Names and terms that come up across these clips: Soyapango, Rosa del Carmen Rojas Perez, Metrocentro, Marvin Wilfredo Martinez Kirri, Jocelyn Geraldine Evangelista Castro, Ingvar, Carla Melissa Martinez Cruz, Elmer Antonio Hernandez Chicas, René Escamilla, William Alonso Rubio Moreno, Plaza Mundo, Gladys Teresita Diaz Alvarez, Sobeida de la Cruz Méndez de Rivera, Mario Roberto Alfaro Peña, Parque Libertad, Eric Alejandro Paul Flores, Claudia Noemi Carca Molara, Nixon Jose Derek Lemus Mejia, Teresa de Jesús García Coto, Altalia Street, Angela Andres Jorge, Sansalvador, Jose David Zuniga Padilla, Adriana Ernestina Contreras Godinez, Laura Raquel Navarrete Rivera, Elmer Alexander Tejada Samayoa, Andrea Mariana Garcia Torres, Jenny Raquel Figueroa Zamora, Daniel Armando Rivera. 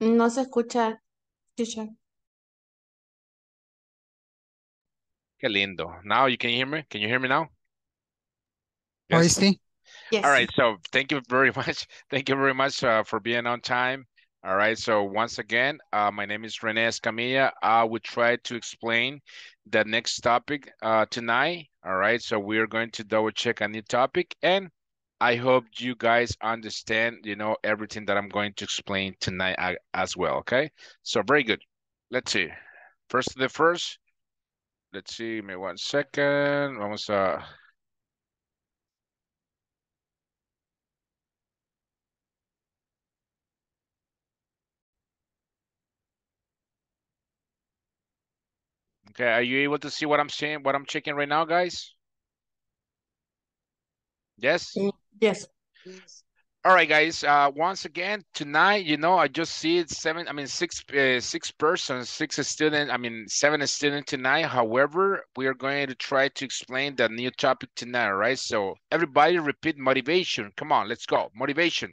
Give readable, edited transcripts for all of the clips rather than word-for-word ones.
No se escucha, teacher. Qué lindo. Now you can hear me? Can you hear me now? Yes. Yes. All right. So thank you very much. Thank you very much for being on time. All right. So once again, my name is René Escamilla. I will try to explain the next topic tonight. All right. So we are going to double check a new topic, and I hope you guys understand, you know, everything that I'm going to explain tonight as well. Okay. So very good. Let's see. First. Let's see. Give me 1 second. Vamos a. Okay, are you able to see what I'm saying, what I'm checking right now, guys? Yes? Yes. All right, guys. Once again, tonight, you know, I just see seven students tonight. However, we are going to try to explain the new topic tonight, right? So everybody repeat motivation. Come on, let's go. Motivation.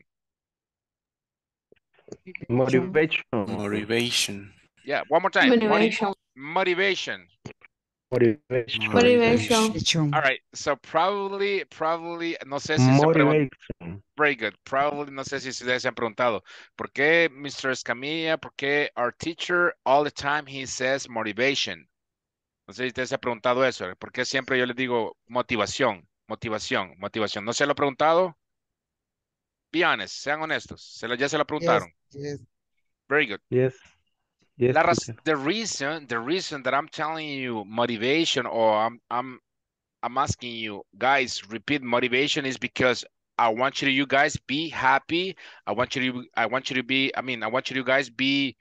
Motivation. Motivation. Yeah, one more time. Motivation. Motivation. All right, so probably, no sé si motivation. Very good. Probably, no sé si ustedes se han preguntado, ¿por qué Mr. Escamilla, por qué our teacher, all the time he says motivation? No sé si ustedes se han preguntado eso, ¿por qué siempre yo les digo motivación? ¿No se lo han preguntado? Be honest, sean honestos, ya se lo preguntaron. Yes. Very good. Yes. Yes, the reason that I'm telling you motivation, or I'm asking you guys repeat motivation, is because I want you guys be happy. I want you guys be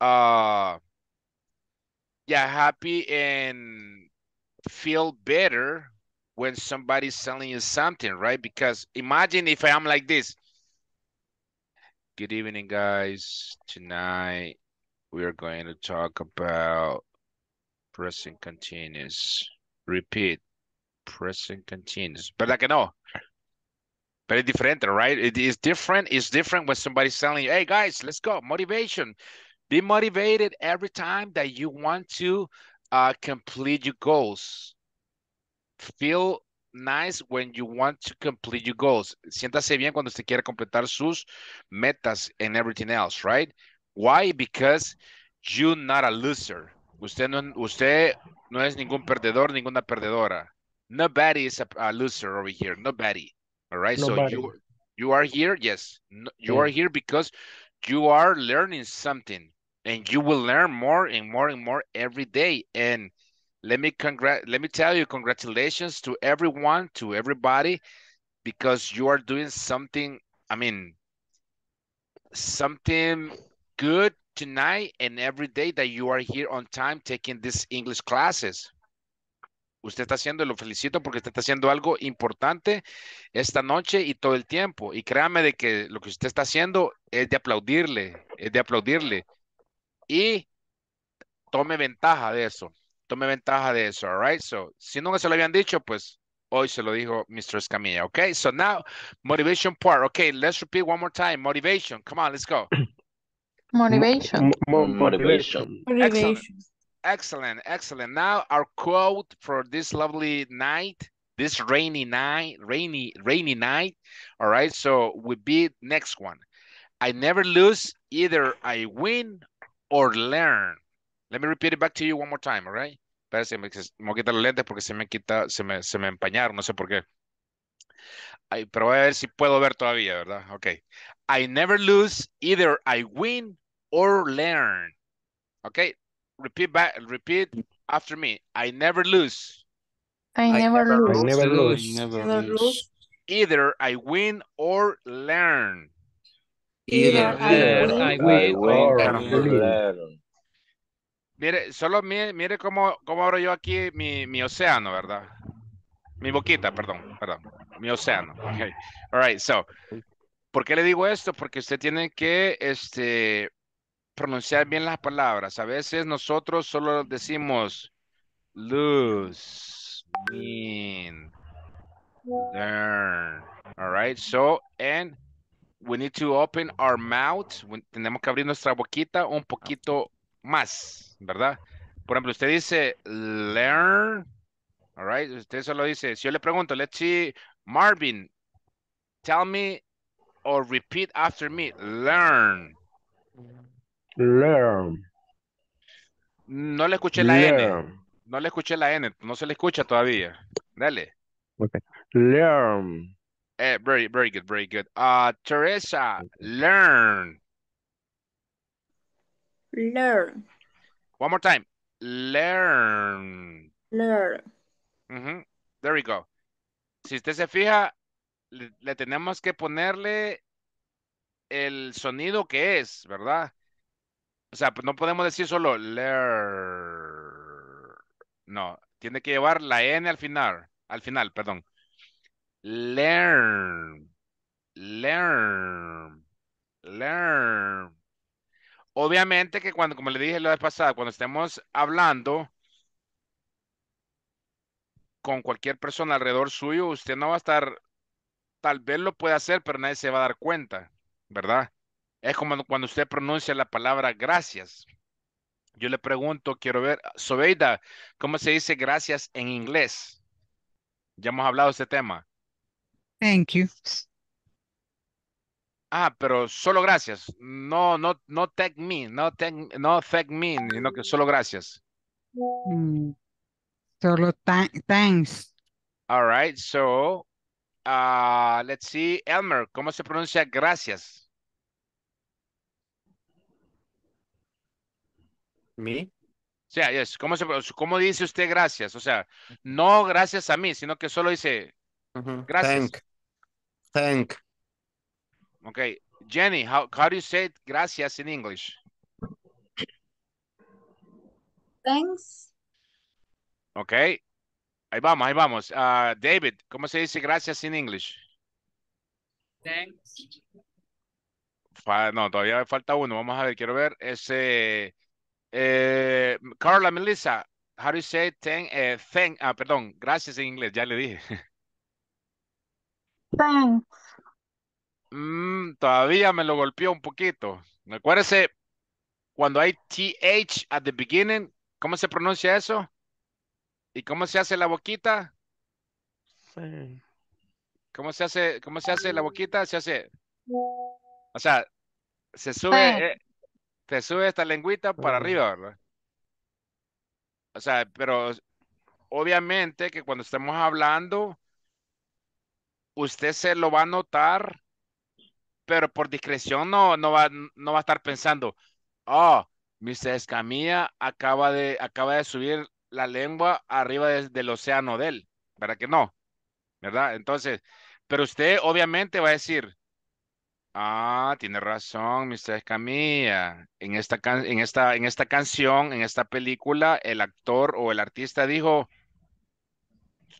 happy and feel better when somebody's telling you something, right? Because imagine if I am like this. Good evening, guys. Tonight we are going to talk about present continuous. Repeat, present continuous. But like I know, but it's different, right? It is different. It's different when somebody's telling you, hey guys, let's go, motivation. Be motivated every time that you want to complete your goals. Feel nice when you want to complete your goals. Siéntase bien cuando usted quiera completar sus metas and everything else, right? Why? Because you're not a loser. Usted no es ningún perdedor, ninguna perdedora. Nobody is a loser over here. Nobody. All right. Nobody. So you are here. Yes. You are here because you are learning something, and you will learn more and more and more every day. And let me tell you, congratulations to everyone, to everybody, because you are doing something. I mean, something good tonight and every day that you are here on time taking these English classes. Usted está haciendo, lo felicito porque usted está haciendo algo importante esta noche y todo el tiempo. Y créame de que lo que usted está haciendo es de aplaudirle, Y tome ventaja de eso, all right? So, si nunca se lo habían dicho, pues hoy se lo dijo Mr. Escamilla, okay? So now, motivation part. Okay, let's repeat one more time. Motivation, come on, let's go. Motivation. Excellent. Now our quote for this lovely night, this rainy night, all right? So we'll be next one. I never lose, either I win or learn. Let me repeat it back to you one more time, all right? Me voy a quitar los lentes porque se me empañaron, no sé por qué. Ay, pero voy a ver si puedo ver todavía, ¿verdad? Okay. I never lose, either I win or learn. Okay, repeat after me. I never lose. I never lose. Either I win or learn. Either I win or learn. Mire, mire cómo abro yo aquí mi océano, ¿verdad? Mi boquita, perdón. Mi océano. Okay. All right, so. ¿Por qué le digo esto? Porque usted tiene que pronunciar bien las palabras. A veces nosotros solo decimos lose, win, learn. All right. So, and we need to open our mouth. Tenemos que abrir nuestra boquita un poquito más, ¿verdad? Por ejemplo, usted dice learn. All right. Usted solo dice, si yo le pregunto, let's see, Marvin, tell me or repeat after me. Learn. Learn. No le escuché la N. No le escuché la N. No se le escucha todavía. Dale. Okay. Learn. Very, very good. Very good. Teresa, learn. Learn. One more time. Learn. Learn. Mm-hmm. There we go. Si usted se fija, le tenemos que ponerle el sonido que es, ¿verdad? O sea, no podemos decir solo learn. No, tiene que llevar la N al final. Al final, perdón. Learn. Learn. Learn. Obviamente que cuando, como le dije la vez pasada, cuando estemos hablando con cualquier persona alrededor suyo, usted no va a estar, tal vez lo puede hacer, pero nadie se va a dar cuenta, ¿verdad? Es como cuando usted pronuncia la palabra gracias. Yo le pregunto, quiero ver, Sobeida, ¿cómo se dice gracias en inglés? Ya hemos hablado de este tema. Thank you. Ah, pero solo gracias. No thank me. No thank me, sino que solo gracias. Solo thanks. All right, so let's see. Elmer, ¿cómo se pronuncia gracias? ¿Me? Yeah, yes. ¿Cómo dice usted gracias? O sea, no gracias a mí, sino que solo dice gracias. Thank. Okay, Jenny, how do you say gracias in English? Thanks. Okay, ahí vamos. David, ¿cómo se dice gracias en English? Thanks. No, todavía falta uno. Vamos a ver, quiero ver ese. Carla, Melissa, how do you say perdón, gracias en inglés, ya le dije. Thanks. Todavía me lo golpeó un poquito. Acuérdese, cuando hay TH at the beginning, ¿cómo se pronuncia eso? ¿Y cómo se hace la boquita? Sí. ¿Cómo se hace la boquita? Se hace. O sea, se sube, te sube esta lengüita para arriba, ¿verdad? O sea, pero obviamente que cuando estemos hablando, usted se lo va a notar. Pero por discreción no va a estar pensando, oh, Mr. Escamilla acaba de subir la lengua arriba del océano de él. ¿Verdad que no? ¿Verdad? Entonces, pero usted obviamente va a decir, ah, tiene razón, Mr. Escamilla. En esta canción, en esta película, el actor o el artista dijo,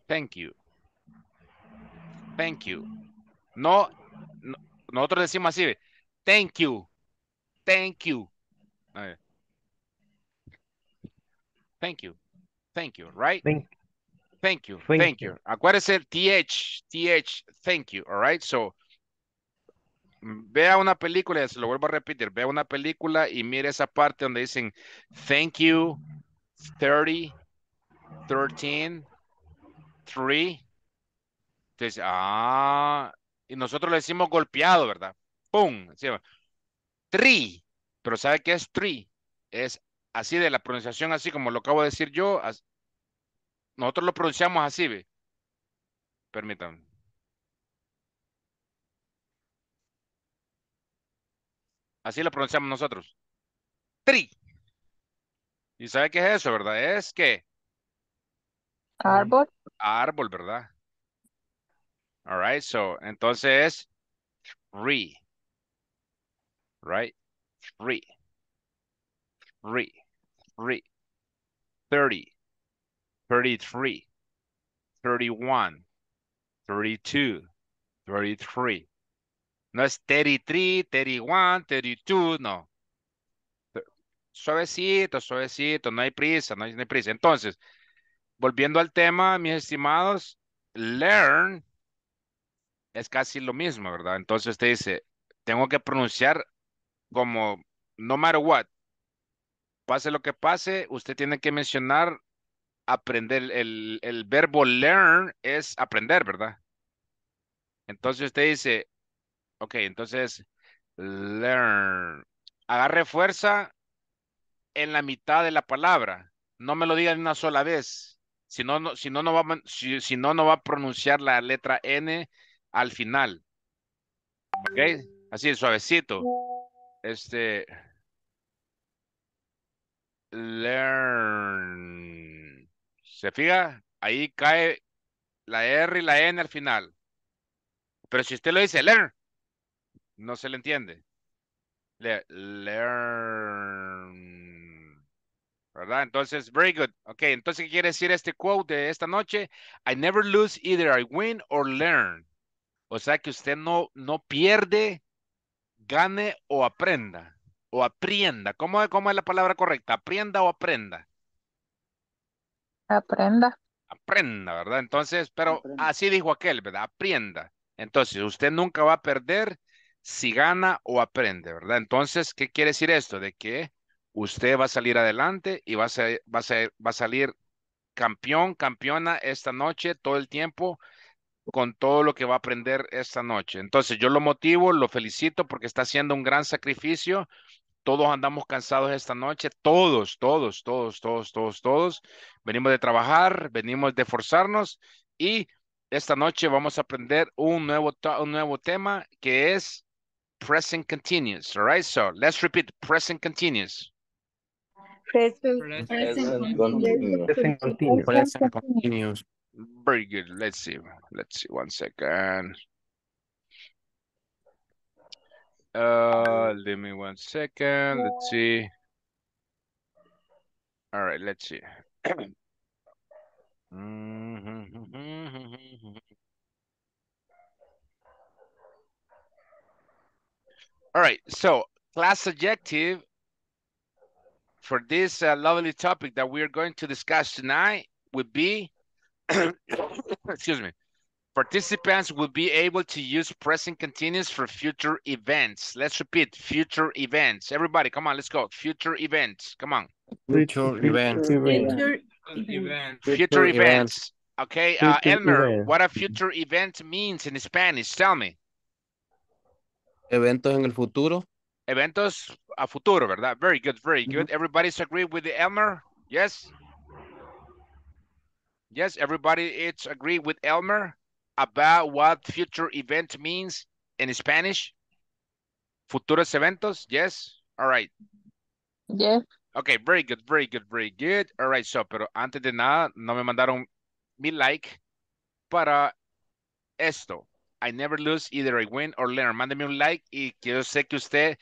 thank you. Thank you. No. Nosotros decimos así, thank you, thank you, thank you, thank you, right? Thank you, thank you. Acuérdese el th, thank you, all right? So, vea una película, se lo vuelvo a repetir, vea una película y mire esa parte donde dicen thank you, 30, 13, 3. Entonces, y nosotros le decimos golpeado, ¿verdad? ¡Pum! Tri. Pero ¿sabe qué es tri? Es así de la pronunciación, así como lo acabo de decir yo. Nosotros lo pronunciamos así, ¿ve? Permítanme. Así lo pronunciamos nosotros. Tri. ¿Y sabe qué es eso, verdad? Es que... árbol. Árbol, ¿verdad? All right, so, entonces, three, right? Three, 30, 33, 31, 32, 33. No es 33, 31, 32, no. Suavecito, no hay prisa. Entonces, volviendo al tema, mis estimados, learn... es casi lo mismo, ¿verdad? Entonces usted dice, tengo que pronunciar como no matter what. Pase lo que pase, usted tiene que mencionar aprender. El verbo learn es aprender, ¿verdad? Entonces usted dice, ok, entonces learn. Agarre fuerza en la mitad de la palabra. No me lo diga de una sola vez. Si no, no va a pronunciar la letra N al final. ¿Ok? Así, suavecito. Learn. ¿Se fija? Ahí cae la R y la N al final. Pero si usted lo dice learn, no se le entiende. Learn. ¿Verdad? Entonces, very good. Ok, entonces, ¿qué quiere decir este quote de esta noche? I never lose, either I win or learn. O sea, que usted no pierde, gane o aprenda. O aprenda. ¿Cómo es la palabra correcta? ¿Aprenda o aprenda? Aprenda. Aprenda, ¿verdad? Entonces, pero aprenda. Así dijo aquel, ¿verdad? Aprenda. Entonces, usted nunca va a perder si gana o aprende, ¿verdad? Entonces, ¿qué quiere decir esto? De que usted va a salir adelante y va a salir campeón, campeona esta noche, todo el tiempo, con todo lo que va a aprender esta noche. Entonces, yo lo motivo, lo felicito porque está haciendo un gran sacrificio. Todos andamos cansados esta noche, todos. Venimos de trabajar, venimos de esforzarnos y esta noche vamos a aprender un nuevo tema que es present continuous. All right, so let's repeat present continuous. Present continuous. Very good. Let's see. 1 second. Give me 1 second. Let's see. All right. Let's see. All right. So class adjective for this lovely topic that we are going to discuss tonight would be excuse me. Participants will be able to use present continuous for future events. Let's repeat future events. Everybody, come on, let's go. Future events. Come on. Future events. Okay, Elmer, what a future event means in Spanish? Tell me. Eventos en el futuro. Eventos a futuro, ¿verdad? Very good, very good. Everybody's agree with the Elmer? Yes? Yes, everybody it's agree with Elmer about what future event means in Spanish? Futuros eventos, yes? All right. Yes. Yeah. Okay, very good, very good, very good. All right, so, pero antes de nada, no me mandaron mi like para esto. I never lose, either I win or learn. Mándeme un like y que yo sé que usted,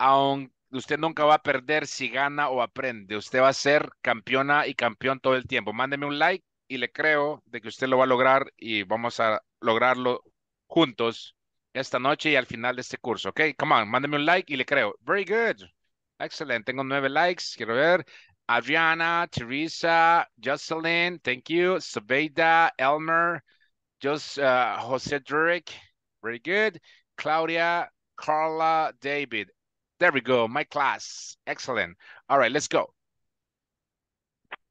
aunque usted nunca va a perder si gana o aprende. Usted va a ser campeona y campeón todo el tiempo. Mándeme un like y le creo de que usted lo va a lograr y vamos a lograrlo juntos esta noche y al final de este curso. Ok, come on, mándeme un like y le creo. Very good. Excellent. Tengo 9 likes. Quiero ver. Adriana, Teresa, Jocelyn, thank you. Sobeida, Elmer. Just Jose Durek, very good. Claudia, Carla, David. There we go, my class. Excellent. All right, let's go.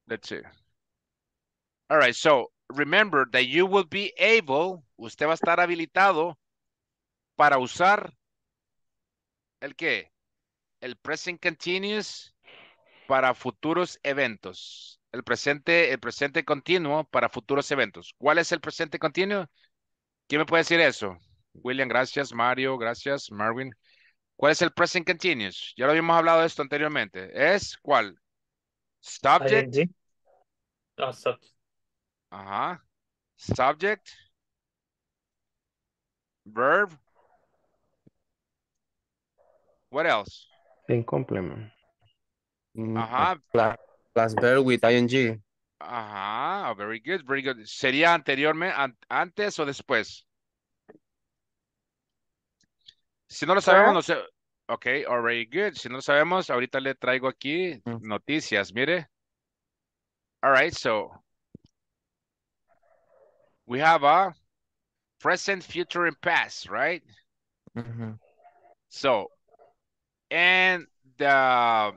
Let's see. All right, so remember that you will be able, usted va a estar habilitado para usar el qué? El present continuous para futuros eventos. El presente continuo para futuros eventos. ¿Cuál es el presente continuo? ¿Quién me puede decir eso? William, gracias. Mario, gracias. Marvin. ¿Cuál es el present continuous? Ya lo habíamos hablado de esto anteriormente. ¿Es cuál? Subject. Ajá. Subject. Verb. What else? In complement. Ajá. Plus verb with ing. Ajá, very good, very good. ¿Sería anteriormente, antes o después? Si no lo sabemos, no sé. Ok, already good. Si no lo sabemos, ahorita le traigo aquí noticias, mire. All right, so we have a present, future, and past, right? So, and the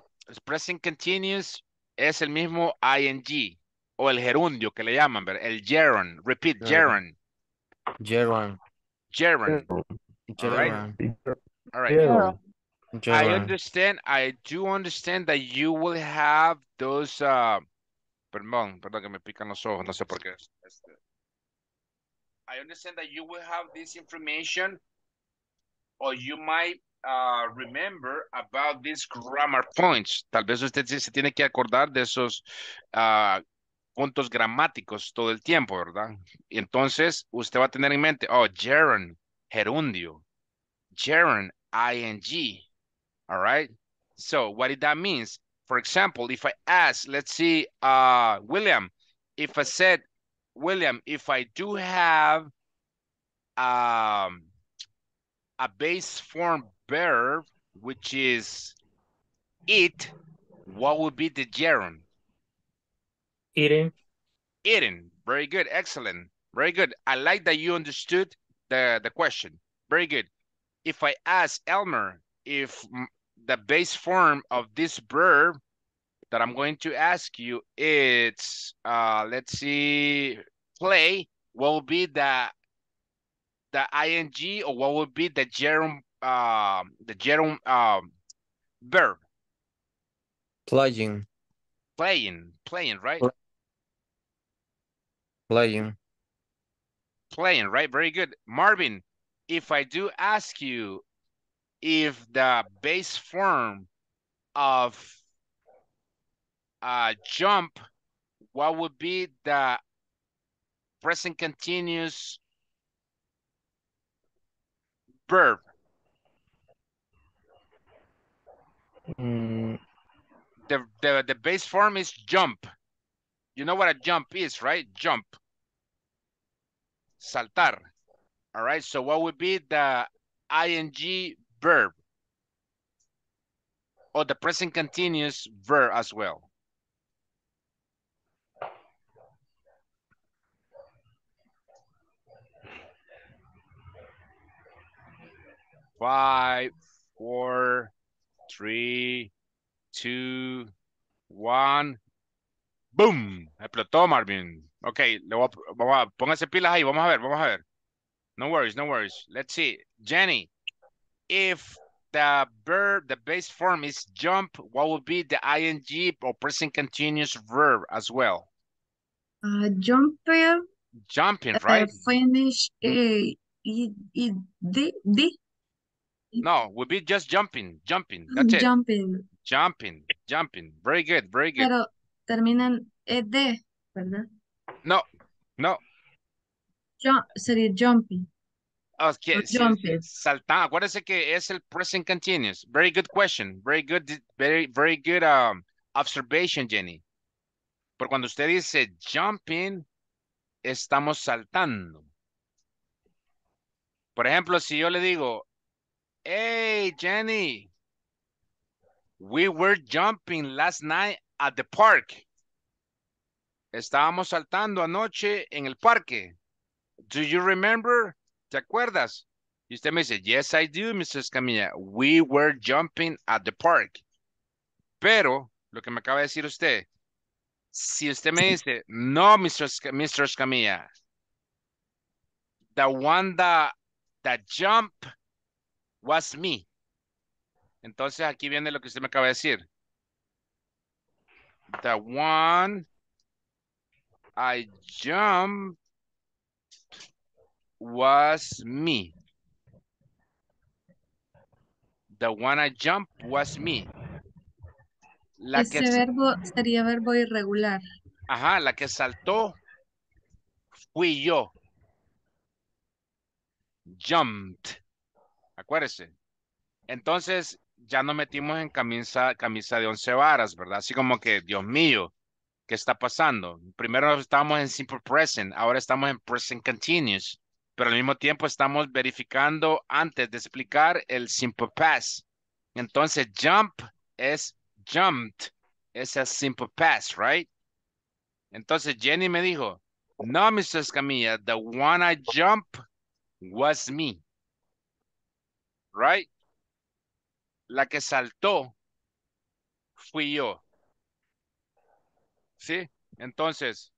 present continuous es el mismo ing o el gerundio que le llaman, ¿verdad? El gerund. Repeat, gerund. Gerund. Gerund. Gerund. All right. Gerund. I understand. I do understand that you will have those. Perdón que me pican los ojos. No sé por qué. I understand that you will have this information, or you might remember about these grammar points. Tal vez usted se tiene que acordar de esos puntos gramáticos todo el tiempo, ¿verdad? Y entonces usted va a tener en mente, oh, gerund, gerundio, gerund, ing. All right. So what did that mean? For example, if I ask, let's see, William, if I said, William, if I do have a base form verb, which is eat, what would be the gerund? Eating. Eating. Very good. Excellent. Very good. I like that you understood the question. Very good. If I ask Elmer if the base form of this verb that I'm going to ask you, it's, let's see, play, what will be the ing, or what will be the gerund verb? Playing. Playing, playing, right? Playing. Playing, right? Very good. Marvin, if I do ask you if the base form of jump, what would be the present continuous verb? The base form is jump. You know what a jump is, right? Jump. Saltar. All right, so what would be the ing verb? Or the present continuous verb as well? Five, four, three, two, one. ¡Boom! Explotó, Marvin. Ok, pónganse pilas ahí. Vamos a ver, vamos a ver. No worries, no worries. Let's see. Jenny, if the verb, the base form is jump, what would be the ing or present continuous verb as well? Jumper. Jumping, right? Finish. No, would be just jumping. Jumping. That's it. Jumping. Jumping. Jumping. Very good, very good. Pero terminan ed, ¿verdad? No, no. Sería jumping. Okay. Jumping. Saltando. Acuérdense que es el present continuous. Very good question. Very good. Very, very good observation, Jenny. Por cuando usted dice jumping, estamos saltando. Por ejemplo, si yo le digo, hey, Jenny, we were jumping last night at the park. Estábamos saltando anoche en el parque. Do you remember? ¿Te acuerdas? Y usted me dice, yes, I do, Mrs. Escamilla. We were jumping at the park. Pero, lo que me acaba de decir usted, si usted me dice, no, Mr. Escamilla, the one that jumped was me. Entonces, aquí viene lo que usted me acaba de decir. The one I jumped was me. The one I jumped was me. La ese que... verbo sería verbo irregular. Ajá, la que saltó fui yo. Jumped. Acuérdese. Entonces ya nos metimos en camisa de 11 varas, ¿verdad? Así como que, Dios mío, ¿qué está pasando? Primero estábamos en simple present, ahora estamos en present continuous. Pero al mismo tiempo estamos verificando antes de explicar el simple past. Entonces, jump es jumped. Es a simple past, right? Entonces, Jenny me dijo, no, Mr. Escamilla, the one I jump was me. Right? la que saltó fui yo. ¿Sí? Entonces,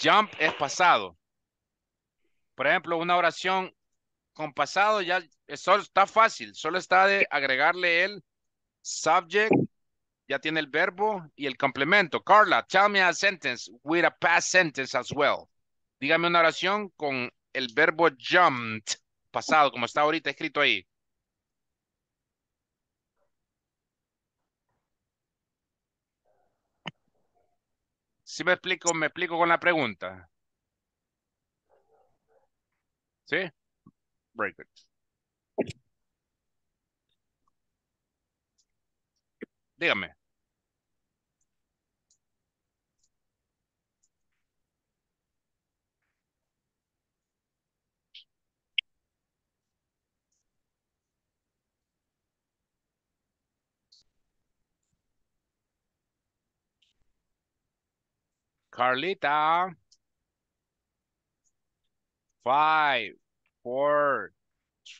jump es pasado. Por ejemplo, una oración con pasado ya solo está fácil. Solo está de agregarle el subject. Ya tiene el verbo y el complemento. Carla, tell me a sentence with a past sentence as well. Dígame una oración con el verbo jumped, pasado, como está ahorita escrito ahí. ¿Sí me explico? ¿Me explico con la pregunta? ¿Sí? Very good. Dígame. Carlita. 5, 4,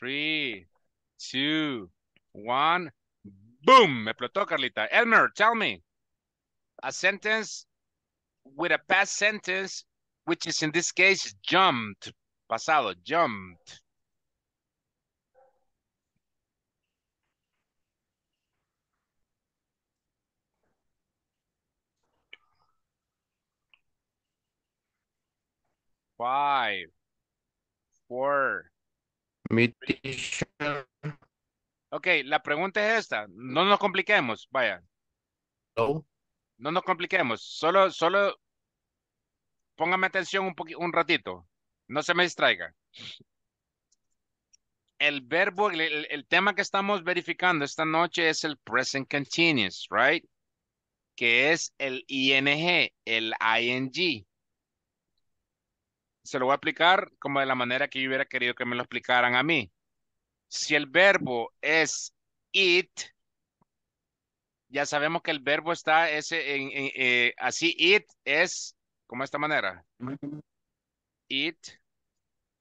3, 2, 1. Boom! Me explotó, Carlita. Elmer, tell me. A sentence with a past sentence, which is in this case jumped. Pasado, jumped. Five. 4. Ok, la pregunta es esta. No nos compliquemos, vaya. No. No nos compliquemos. Solo póngame atención un ratito. No se me distraiga. El verbo, el tema que estamos verificando esta noche es el present continuous, right? Que es el ING, el ING. Se lo voy a explicar como de la manera que yo hubiera querido que me lo explicaran a mí. Si el verbo es it, ya sabemos que el verbo está ese así. It es como esta manera. It.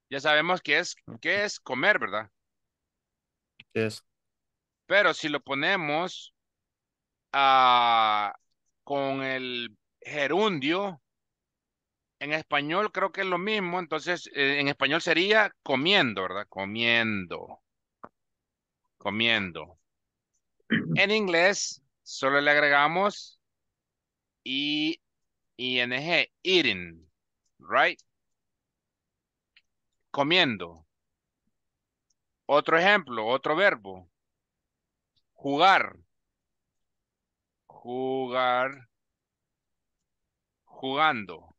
Ya sabemos que es comer, ¿verdad? Yes. Pero si lo ponemos con el gerundio, en español creo que es lo mismo, entonces en español sería comiendo, ¿verdad? Comiendo. Comiendo. En inglés solo le agregamos ING, eating, right? Comiendo. Otro ejemplo, otro verbo. Jugar. Jugar. Jugando.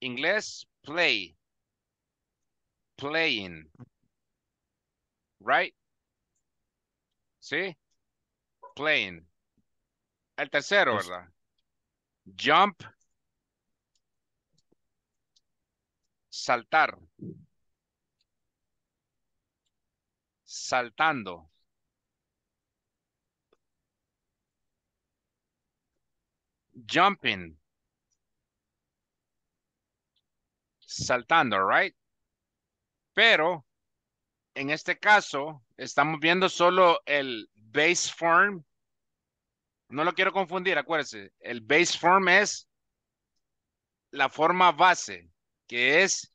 Inglés, play, playing, right? ¿Sí? Playing. El tercero, ¿verdad? Jump, saltar, saltando. Jumping. Saltando, right? Pero en este caso estamos viendo solo el base form. No lo quiero confundir, acuérdense. El base form es la forma base, que es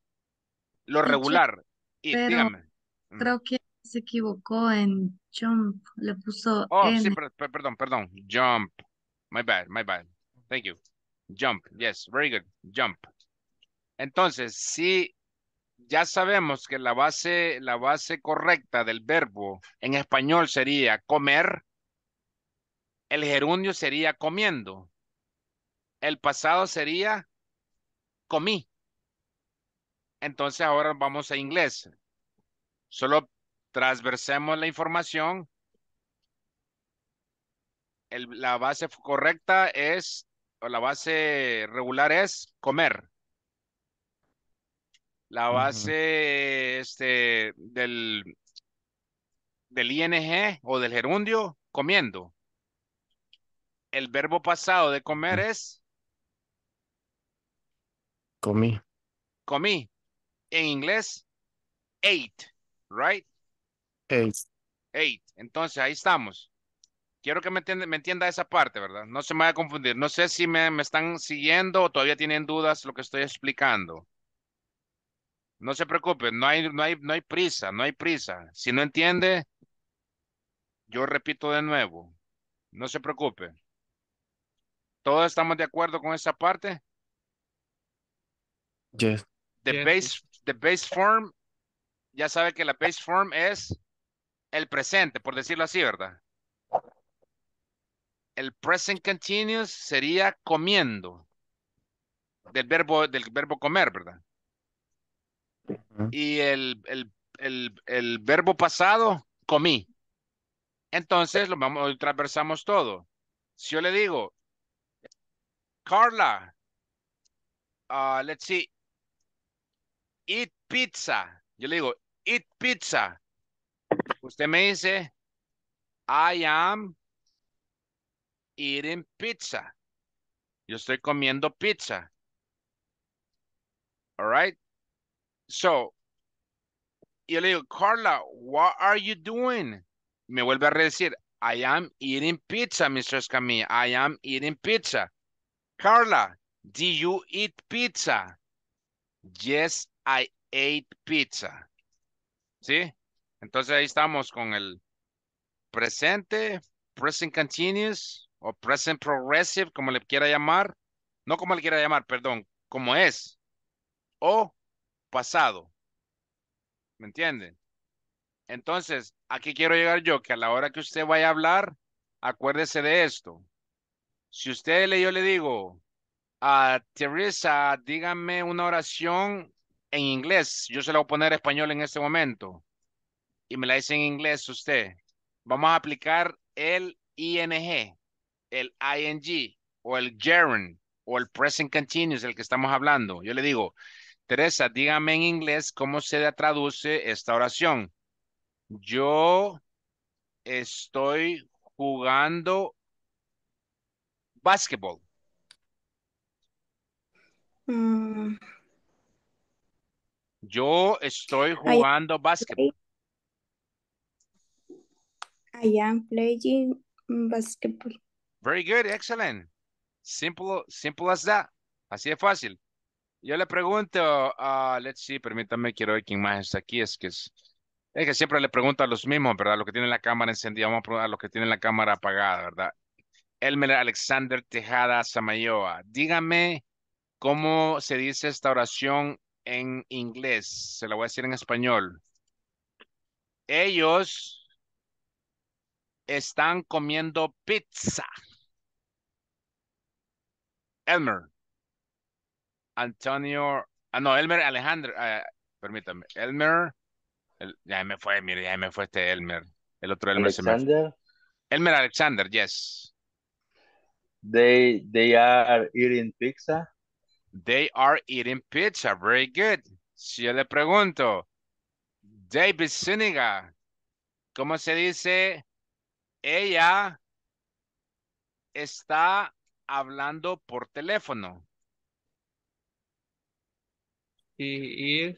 lo regular. Y pero dígame. Creo que se equivocó en jump. Le puso N. Sí, perdón. Jump. My bad. Thank you. Jump. Yes, very good. Jump. Entonces, si ya sabemos que la base correcta del verbo en español sería comer, el gerundio sería comiendo, el pasado sería comí. Entonces ahora vamos a inglés. Solo transversemos la información. La base correcta es, o la base regular es comer. La base del ING o del gerundio, comiendo. El verbo pasado de comer es... Comí. En inglés, ate, right? Eight. Eight. Entonces, ahí estamos. Quiero que me entienda esa parte, ¿verdad? No se me vaya a confundir. No sé si me están siguiendo o todavía tienen dudas lo que estoy explicando. No se preocupen, no hay prisa, no hay prisa. Si no entiende, yo repito de nuevo. No se preocupe. ¿Todos estamos de acuerdo con esa parte? Yes. The base form, ya sabe que la base form es el presente, por decirlo así, ¿verdad? El present continuous sería comiendo, del verbo comer, ¿verdad? Y el verbo pasado, comí. Entonces, lo transversamos todo. Si yo le digo, Carla, let's see, eat pizza. Yo le digo, eat pizza. Usted me dice, I am eating pizza. Yo estoy comiendo pizza. All right. So, yo le digo, Carla, what are you doing? Me vuelve a decir, I am eating pizza, Mr. Escamilla. I am eating pizza. Carla, do you eat pizza? Yes, I ate pizza. ¿Sí? Entonces ahí estamos con el presente, present continuous o present progressive, como le quiera llamar. No como le quiera llamar, perdón, como es. O pasado. ¿Me entienden? Entonces, aquí quiero llegar yo, que a la hora que usted vaya a hablar, acuérdese de esto. Si usted yo le digo, a Teresa, dígame una oración en inglés. Yo se la voy a poner en español en este momento. Y me la dice en inglés usted. Vamos a aplicar el ING, el ING, o el gerund, o el present continuous, el que estamos hablando. Yo le digo, Teresa, dígame en inglés cómo se traduce esta oración. Yo estoy jugando básquetbol. Yo estoy jugando básquetbol. I am playing basketball. Very good, excellent. Simple as that. Así de fácil. Yo le pregunto, let's see, permítame, quiero ver quién más está aquí. Es que siempre le pregunto a los mismos, ¿verdad? Los que tienen la cámara encendida, vamos a preguntar a los que tienen la cámara apagada, ¿verdad? Elmer Alexander Tejada Samayoa. Dígame cómo se dice esta oración en inglés. Se la voy a decir en español. Ellos están comiendo pizza. Elmer. Antonio, no, Elmer Alejandro, permítame, Elmer, ya me fue, mire, ya me fue este Elmer, el otro Elmer Alexander. Se me fue. Elmer Alexander, yes. They are eating pizza. They are eating pizza, very good. Si yo le pregunto, David Zuniga, ¿cómo se dice? Ella está hablando por teléfono. Ella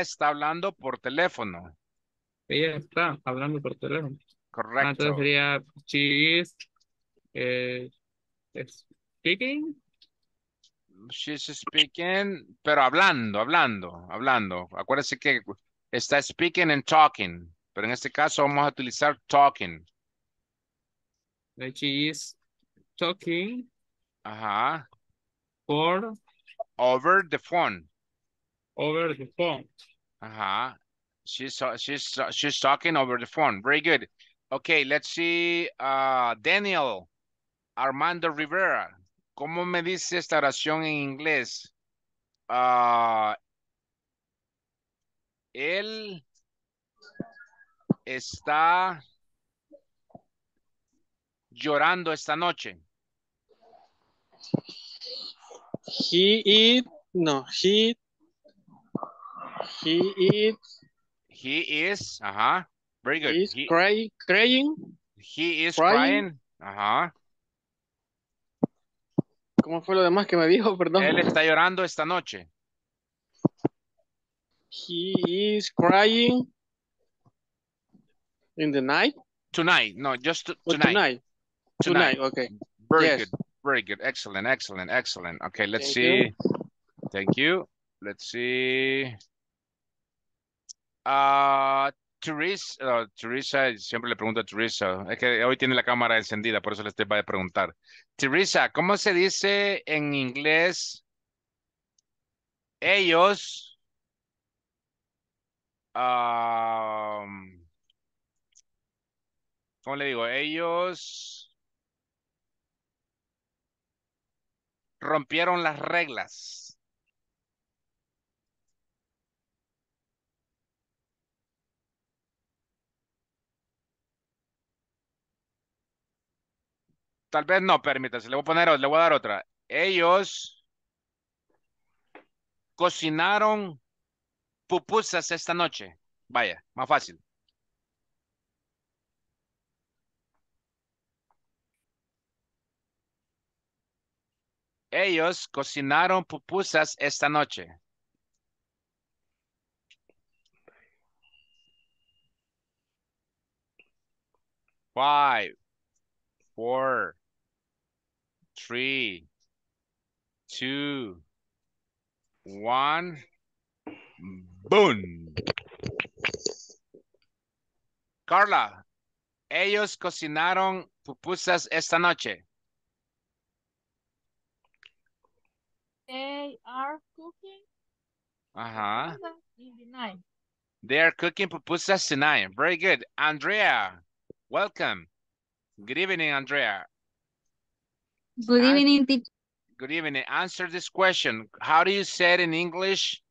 está hablando por teléfono. Ella está hablando por teléfono. Correcto. Entonces sería, she is speaking. She's speaking, pero hablando. Acuérdense que está speaking and talking. Pero en este caso vamos a utilizar talking. Like she is talking. Ajá. For. Over the phone. Over the phone. Ajá. She's talking over the phone. Very good. Okay, let's see. Daniel Armando Rivera. ¿Cómo me dice esta oración en inglés? Él está llorando esta noche. He is ajá, very good. He is crying. He is crying. Ajá. ¿Cómo fue lo demás que me dijo? Perdón. Él está llorando esta noche. He is crying in the night? Tonight, no, just tonight. Tonight, okay. Very good. Excellent. Okay, let's see. Thank you. Let's see. Teresa, siempre le pregunto a Teresa. Es que hoy tiene la cámara encendida, por eso le estoy para preguntar. Teresa, ¿cómo se dice en inglés? Ellos. ¿Cómo le digo? Ellos rompieron las reglas. Tal vez no, permítase, le voy a dar otra. Ellos cocinaron pupusas esta noche. Vaya, más fácil. Ellos cocinaron pupusas esta noche. Five, four, 3, 2, 1, boom. Carla, ellos cocinaron pupusas esta noche. They are cooking pupusas in the night. They are cooking pupusas tonight. Very good. Andrea, welcome. Good evening, Andrea. Good evening, teacher. Good evening. Answer this question. How do you say it in English?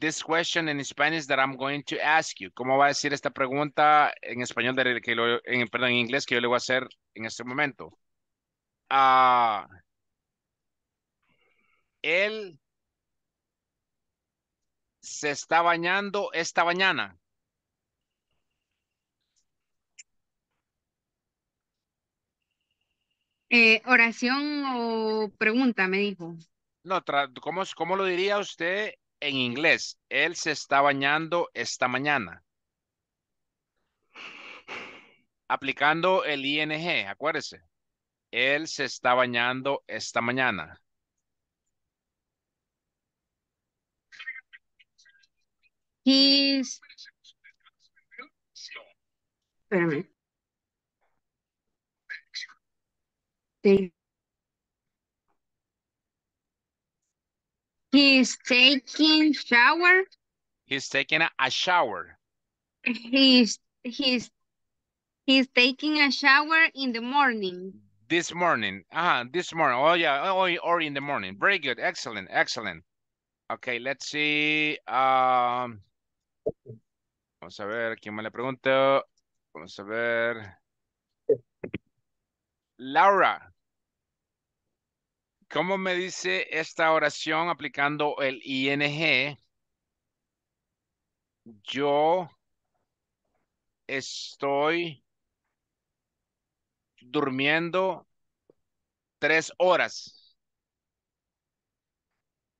This question in Spanish that I'm going to ask you. ¿Cómo va a decir esta pregunta en español, perdón, en inglés que yo le voy a hacer en este momento? Él se está bañando esta mañana. Oración o pregunta, me dijo. No, ¿cómo lo diría usted en inglés? Él se está bañando esta mañana. Aplicando el ING, acuérdese. Él se está bañando esta mañana. Espérame. He's taking shower. He's taking a shower. He's taking a shower in the morning. This morning. This morning. Oh yeah, or in the morning. Very good. Excellent. Okay, let's see. Vamos a ver quién me le pregunto. Vamos a ver. Laura. ¿Cómo me dice esta oración aplicando el ING? Yo estoy durmiendo 3 horas.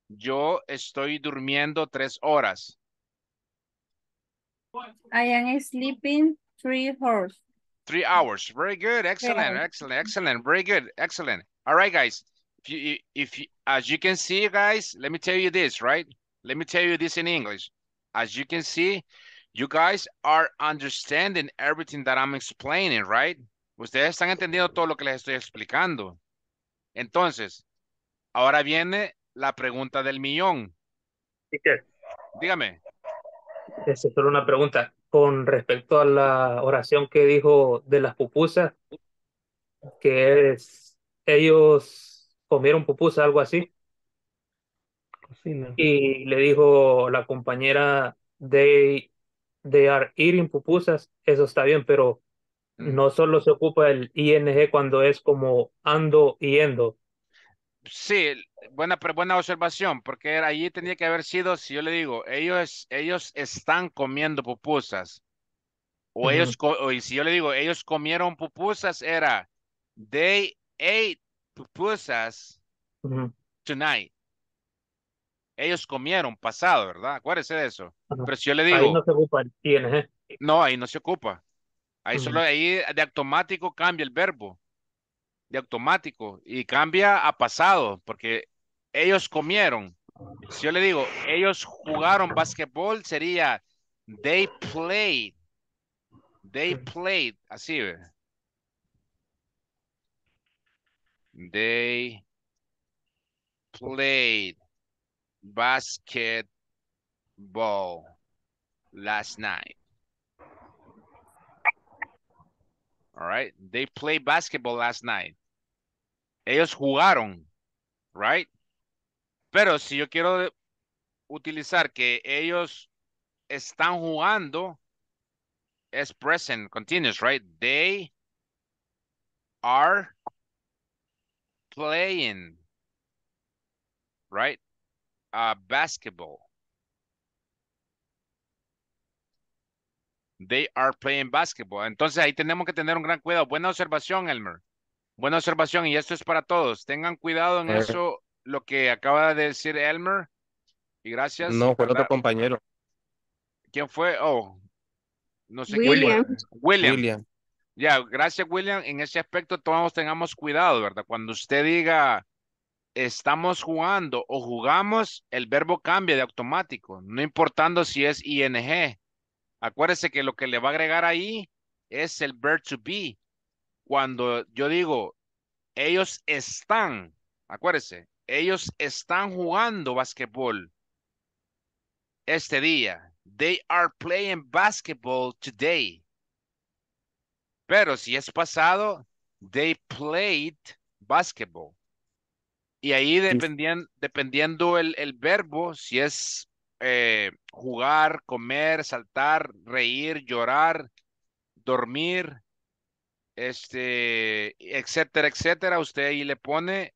Yo estoy durmiendo 3 horas. I am sleeping 3 hours. 3 hours. Very good. Excellent. Very good. Excellent. All right, guys. If as you can see, guys, let me tell you this, right? Let me tell you this in English. As you can see, you guys are understanding everything that I'm explaining, right? Ustedes están entendiendo todo lo que les estoy explicando. Entonces, ahora viene la pregunta del millón. Dígame. Es solo una pregunta. Con respecto a la oración que dijo de las pupusas, que es, ellos comieron pupusa, algo así. Cocina. Y le dijo la compañera, they are eating pupusas. Eso está bien, pero no solo se ocupa el ING cuando es como ando y yendo. Sí, buena observación, porque allí tenía que haber sido, si yo le digo, ellos están comiendo pupusas. O y si yo le digo, ellos comieron pupusas, era they ate pupusas Uh-huh. Tonight. Ellos comieron pasado, ¿verdad? Acuérdese de eso. Uh-huh. Pero si yo le digo... Ahí no se ocupa el tienes, ¿eh? No, ahí no se ocupa. Ahí uh-huh. solo ahí de automático cambia el verbo. De automático. Y cambia a pasado. Porque ellos comieron. Si yo le digo, ellos jugaron básquetbol, sería... They played. They played. Así ve. They played basketball last night. All right. They played basketball last night. Ellos jugaron. Right? Pero si yo quiero utilizar que ellos están jugando, es present continuous, right? They are playing, right? Basketball. They are playing basketball. Entonces ahí tenemos que tener un gran cuidado. Buena observación, Elmer. Buena observación, y esto es para todos. Tengan cuidado en eso, lo que acaba de decir Elmer. Y gracias. No, fue otro compañero. ¿Quién fue? Oh, no sé. William. Quién fue. William. Ya, yeah, gracias, William. En ese aspecto todos tengamos cuidado, ¿verdad? Cuando usted diga estamos jugando o jugamos, el verbo cambia de automático, no importando si es ING. Acuérdese que lo que le va a agregar ahí es el verb to be. Cuando yo digo ellos están, acuérdese, ellos están jugando basquetbol este día. They are playing basketball today. Pero si es pasado, they played basketball. Y ahí dependiendo el verbo, si es jugar, comer, saltar, reír, llorar, dormir, etcétera, etcétera, usted ahí le pone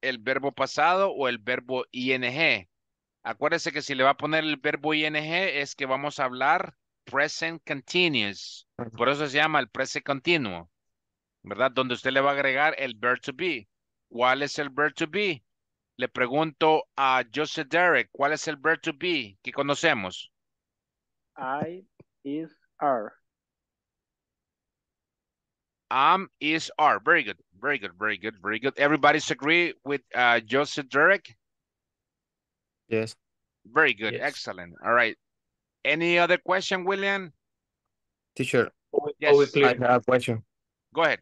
el verbo pasado o el verbo ING. Acuérdese que si le va a poner el verbo ING es que vamos a hablar present continuous. Por eso se llama el present continuo, ¿verdad? Donde usted le va a agregar el verb to be. ¿Cuál es el verb to be? Le pregunto a Joseph Derek, ¿cuál es el verb to be que conocemos? I, is, are. Am, is, are. Very good, very good, very good, very good. Everybody's agree with Joseph Derek? Yes. Very good. Yes. Excellent. All right. Any other question, William? Teacher, yes. I have a question. Go ahead.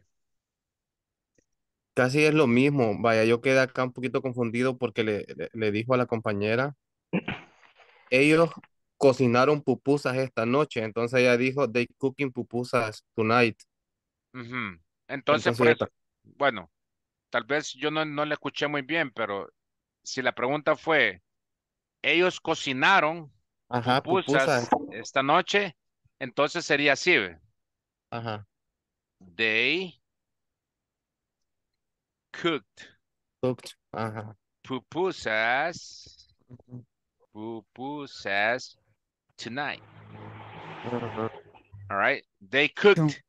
Casi es lo mismo. Vaya, yo quedé acá un poquito confundido porque le dijo a la compañera, ellos cocinaron pupusas esta noche. Entonces ella dijo, they cooking pupusas tonight. Uh-huh. Entonces por eso, bueno, tal vez yo no la escuché muy bien, pero si la pregunta fue, ellos cocinaron pupusas esta noche, entonces sería así. Ajá. They cooked. Ajá. Pupusas tonight. Uh-huh. All right. They cooked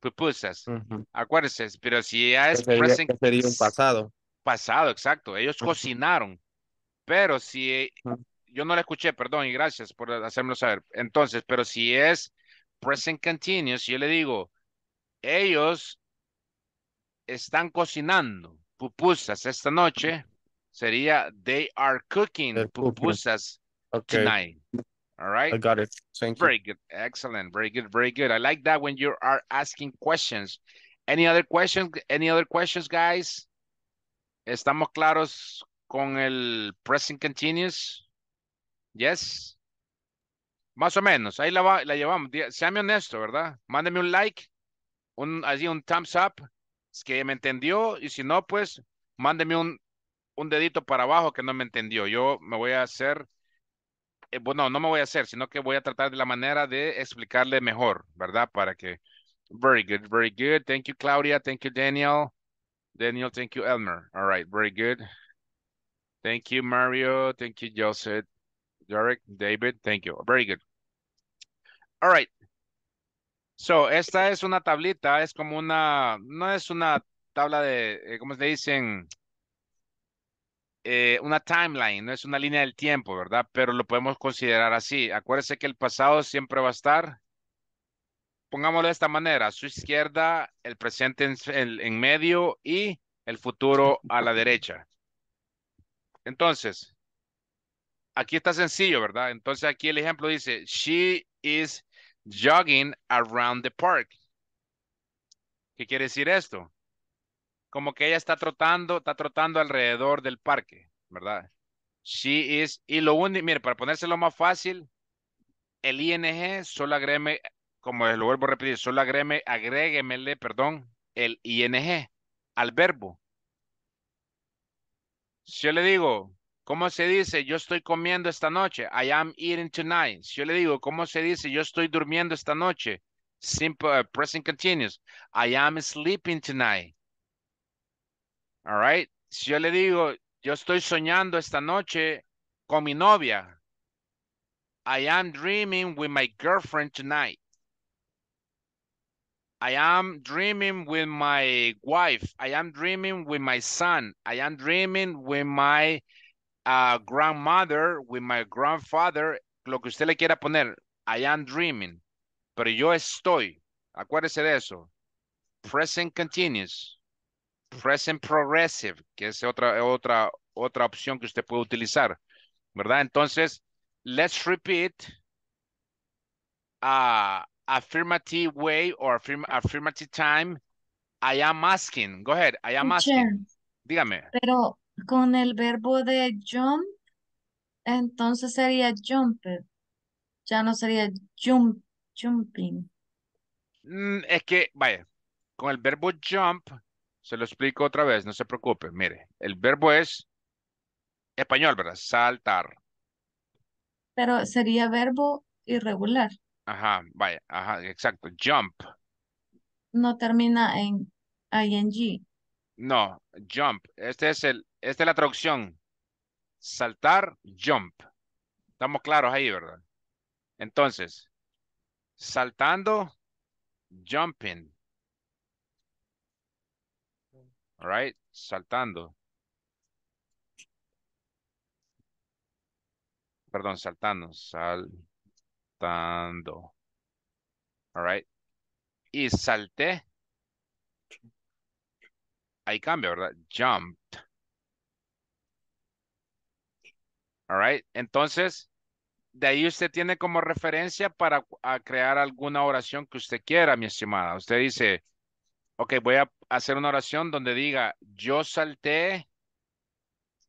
pupusas. Uh-huh. Acuérdense, pero si ya es present, sería un pasado. Pasado, exacto. Ellos cocinaron. Pero si, yo no la escuché, perdón, y gracias por hacérmelo saber. Entonces, pero si es present continuous, yo le digo, ellos están cocinando pupusas esta noche, sería they are cooking pupusas tonight. All right? I got it. Thank you. Very good. Excellent. Very good. Very good. I like that when you are asking questions. Any other questions? Any other questions, guys? ¿Estamos claros con el present continuous? Yes. Más o menos. Ahí la llevamos. Seame honesto, ¿verdad? Mándeme un like. Así un thumbs up. Es que me entendió. Y si no, pues, mándeme un dedito para abajo que no me entendió. Yo me voy a hacer... bueno, no me voy a hacer, sino que voy a tratar de la manera de explicarle mejor, ¿verdad? Para que... Very good, very good. Thank you, Claudia. Thank you, Daniel. Daniel, thank you, Elmer. All right, very good. Thank you, Mario. Thank you, Joseph. Derek, David, thank you. Very good. All right. So, esta es una tablita, es como una, no es una tabla de, ¿cómo se dicen? una timeline, no es una línea del tiempo, ¿verdad? Pero lo podemos considerar así. Acuérdese que el pasado siempre va a estar, pongámoslo de esta manera, a su izquierda, el presente en medio y el futuro a la derecha. Entonces, aquí está sencillo, ¿verdad? Entonces aquí el ejemplo dice, she is jogging around the park. ¿Qué quiere decir esto? Como que ella está trotando alrededor del parque, ¿verdad? She is, y lo único, mire, para ponérselo más fácil, el ING solo agreme, como lo vuelvo a repetir, solo agréguemele, perdón, el ING al verbo. Si yo le digo, ¿cómo se dice yo estoy comiendo esta noche? I am eating tonight. Si yo le digo, ¿cómo se dice yo estoy durmiendo esta noche? Simple, present continuous. I am sleeping tonight. All right. Si yo le digo, yo estoy soñando esta noche con mi novia. I am dreaming with my girlfriend tonight. I am dreaming with my wife. I am dreaming with my son. I am dreaming with my grandmother, with my grandfather. Lo que usted le quiera poner. I am dreaming. Pero yo estoy. Acuérdese de eso. Present continuous. Present progressive, que es otra opción que usted puede utilizar, ¿verdad? Entonces, let's repeat affirmative way or affirmative time. I am asking. Go ahead. I am asking. Dígame. Pero con el verbo de jump, entonces sería jumped. Ya no sería jumping. Es que, vaya, con el verbo jump, se lo explico otra vez, no se preocupe. Mire, el verbo es español, ¿verdad? Saltar. Pero sería verbo irregular. Ajá, vaya, ajá, exacto. Jump. No termina en ing. No, jump. Esta es la traducción. Saltar, jump. Estamos claros ahí, ¿verdad? Entonces, saltando, jumping. All right, saltando. Perdón, saltando. Saltando. All right. Y salté. Ahí cambia, ¿verdad? Jumped. All right. Entonces, de ahí usted tiene como referencia para crear alguna oración que usted quiera, mi estimada. Usted dice, ok, voy a hacer una oración donde diga, yo salté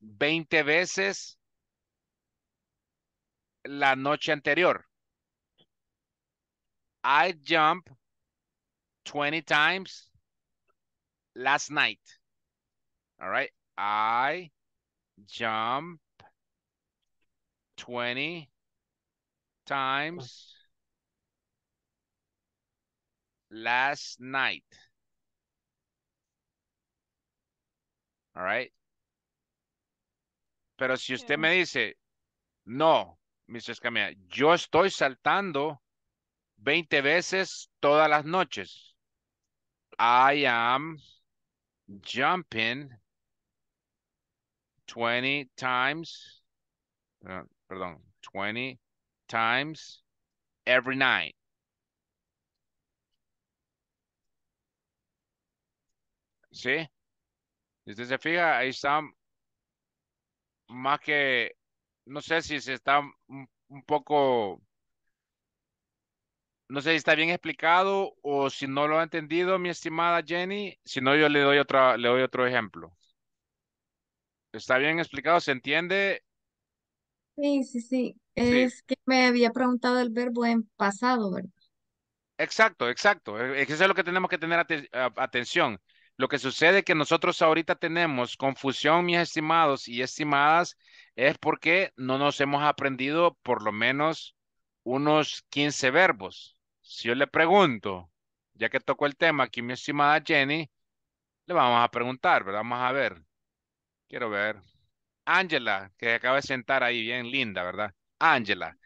20 veces la noche anterior. I jumped 20 times last night. All right. I jumped 20 times last night. All right. Pero si usted me dice, no, Mrs. Escamilla, yo estoy saltando 20 veces todas las noches. I am jumping 20 times, perdón, 20 times every night. ¿Sí? Si usted se fija, ahí está más que, no sé si se está un poco, no sé si está bien explicado o si no lo ha entendido, mi estimada Jenny, si no yo le doy otro ejemplo. ¿Está bien explicado? ¿Se entiende? Sí. Es que me había preguntado el verbo en pasado, ¿verdad? Exacto. Eso es lo que tenemos que tener atención. Lo que sucede es que nosotros ahorita tenemos confusión, mis estimados y estimadas, es porque no nos hemos aprendido por lo menos unos 15 verbos. Si yo le pregunto, ya que tocó el tema aquí, mi estimada Jenny, le vamos a preguntar, ¿verdad? Vamos a ver. Quiero ver. Ángela, que se acaba de sentar ahí, bien linda, ¿verdad? Ángela.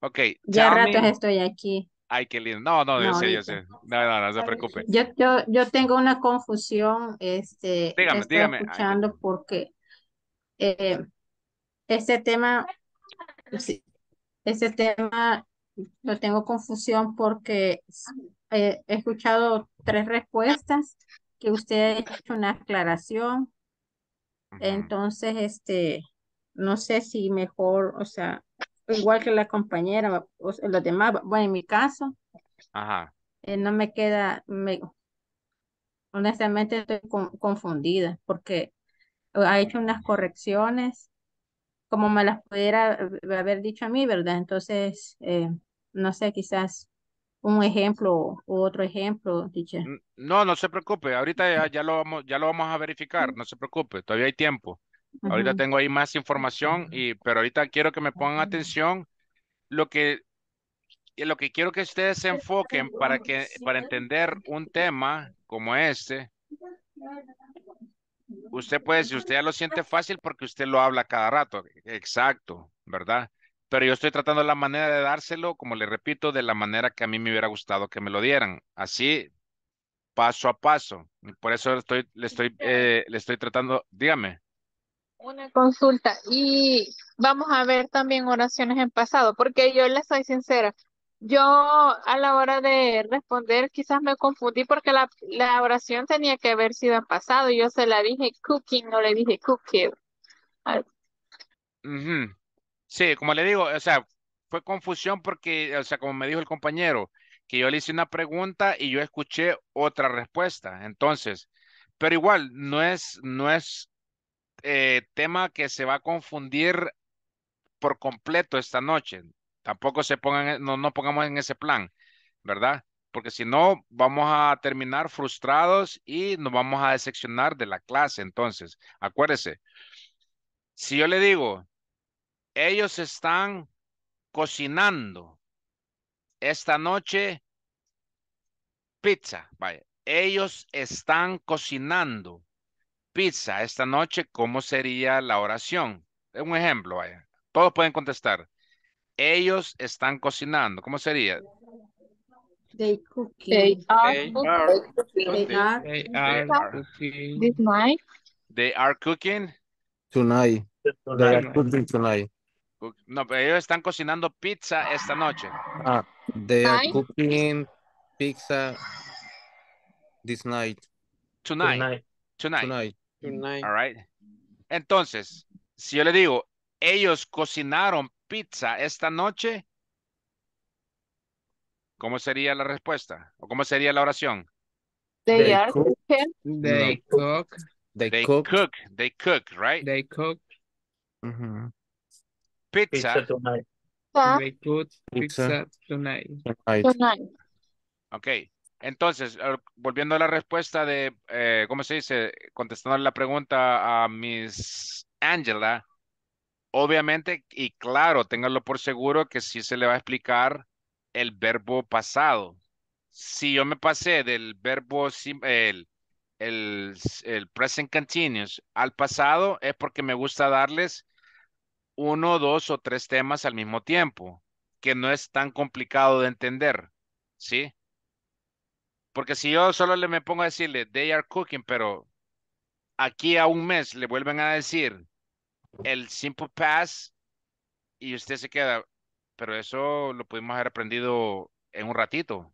Ok. Ya ratos estoy aquí. Ay, qué lindo. No, yo sé. No se preocupe. Yo tengo una confusión. Dígame. Estoy escuchando porque Este tema lo tengo confusión porque he escuchado 3 respuestas que usted ha hecho una aclaración. Entonces, no sé si mejor, o sea, igual que la compañera, o sea, los demás, bueno, en mi caso, ajá. No me queda, honestamente estoy confundida porque ha hecho unas correcciones como me las pudiera haber dicho a mí, ¿verdad? Entonces, no sé, quizás un ejemplo u otro ejemplo, teacher. No, no se preocupe, ahorita ya lo vamos a verificar, no se preocupe, todavía hay tiempo. Ahorita tengo ahí más información, pero ahorita quiero que me pongan atención. Lo que quiero que ustedes se enfoquen para entender un tema como este, usted puede, si usted ya lo siente fácil porque usted lo habla cada rato, exacto, ¿verdad? Pero yo estoy tratando la manera de dárselo, como le repito, de la manera que a mí me hubiera gustado que me lo dieran, así, paso a paso. Y por eso le estoy tratando, dígame. Una consulta, y vamos a ver también oraciones en pasado, porque yo les soy sincera, yo a la hora de responder quizás me confundí porque la oración tenía que haber sido en pasado, yo se la dije cooking, no le dije cookie. Sí, como le digo, o sea, fue confusión porque, o sea, como me dijo el compañero, que yo le hice una pregunta y yo escuché otra respuesta, entonces, pero igual, no es tema que se va a confundir por completo esta noche. Tampoco se pongan, no pongamos en ese plan, ¿verdad? Porque si no, vamos a terminar frustrados y nos vamos a decepcionar de la clase. Entonces, acuérdese, si yo le digo, ellos están cocinando esta noche pizza, vaya, ellos están cocinando pizza esta noche, ¿cómo sería la oración? Un ejemplo, vaya. Todos pueden contestar. Ellos están cocinando. ¿Cómo sería? They cooking. They are cooking. This night. They are cooking. Tonight. They are cooking tonight. No, pero ellos están cocinando pizza esta noche. They are cooking pizza this night. Tonight. All right. Entonces, si yo le digo, ellos cocinaron pizza esta noche, ¿cómo sería la respuesta? ¿O cómo sería la oración? They cook, right? Pizza tonight. They cook pizza tonight. Okay. Entonces, volviendo a la respuesta de, ¿cómo se dice? Contestando la pregunta a Miss Angela, obviamente, y claro, ténganlo por seguro que sí se le va a explicar el verbo pasado. Si yo me pasé del verbo, el present continuous al pasado, es porque me gusta darles 1, 2 o 3 temas al mismo tiempo, que no es tan complicado de entender, ¿sí? Porque si yo solo le me pongo a decirle, they are cooking, pero aquí a un mes le vuelven a decir el simple past y usted se queda, pero eso lo pudimos haber aprendido en un ratito.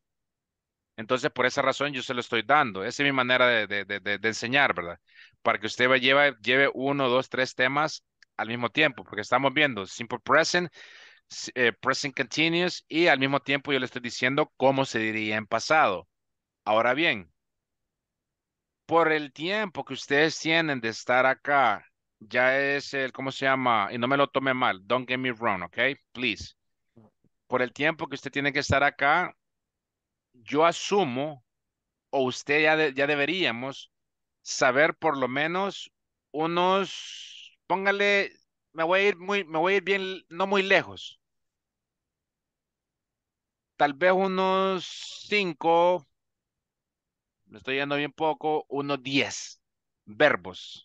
Entonces, por esa razón yo se lo estoy dando. Esa es mi manera de enseñar, ¿verdad? Para que usted lleve 1, 2, 3 temas al mismo tiempo, porque estamos viendo simple present, present continuous, y al mismo tiempo yo le estoy diciendo cómo se diría en pasado. Ahora bien, por el tiempo que ustedes tienen de estar acá, ya es el, ¿cómo se llama? Y no me lo tome mal, don't get me wrong, ¿ok? Please. Por el tiempo que usted tiene que estar acá, yo asumo, o usted ya deberíamos saber por lo menos unos, póngale, me voy a ir bien, no muy lejos. Tal vez unos 5... me estoy yendo bien poco, unos 10 verbos.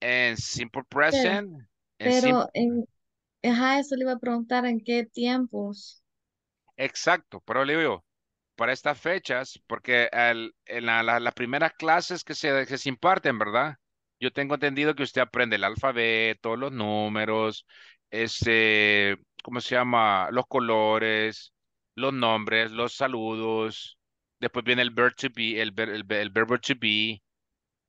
En simple present. Pero eso le iba a preguntar, ¿en qué tiempos? Exacto, pero le digo, para estas fechas, porque en las primeras clases que se imparten, ¿verdad? Yo tengo entendido que usted aprende el alfabeto, los números, ¿cómo se llama? Los colores, los nombres, los saludos. Después viene el verb to be, el verbo to be.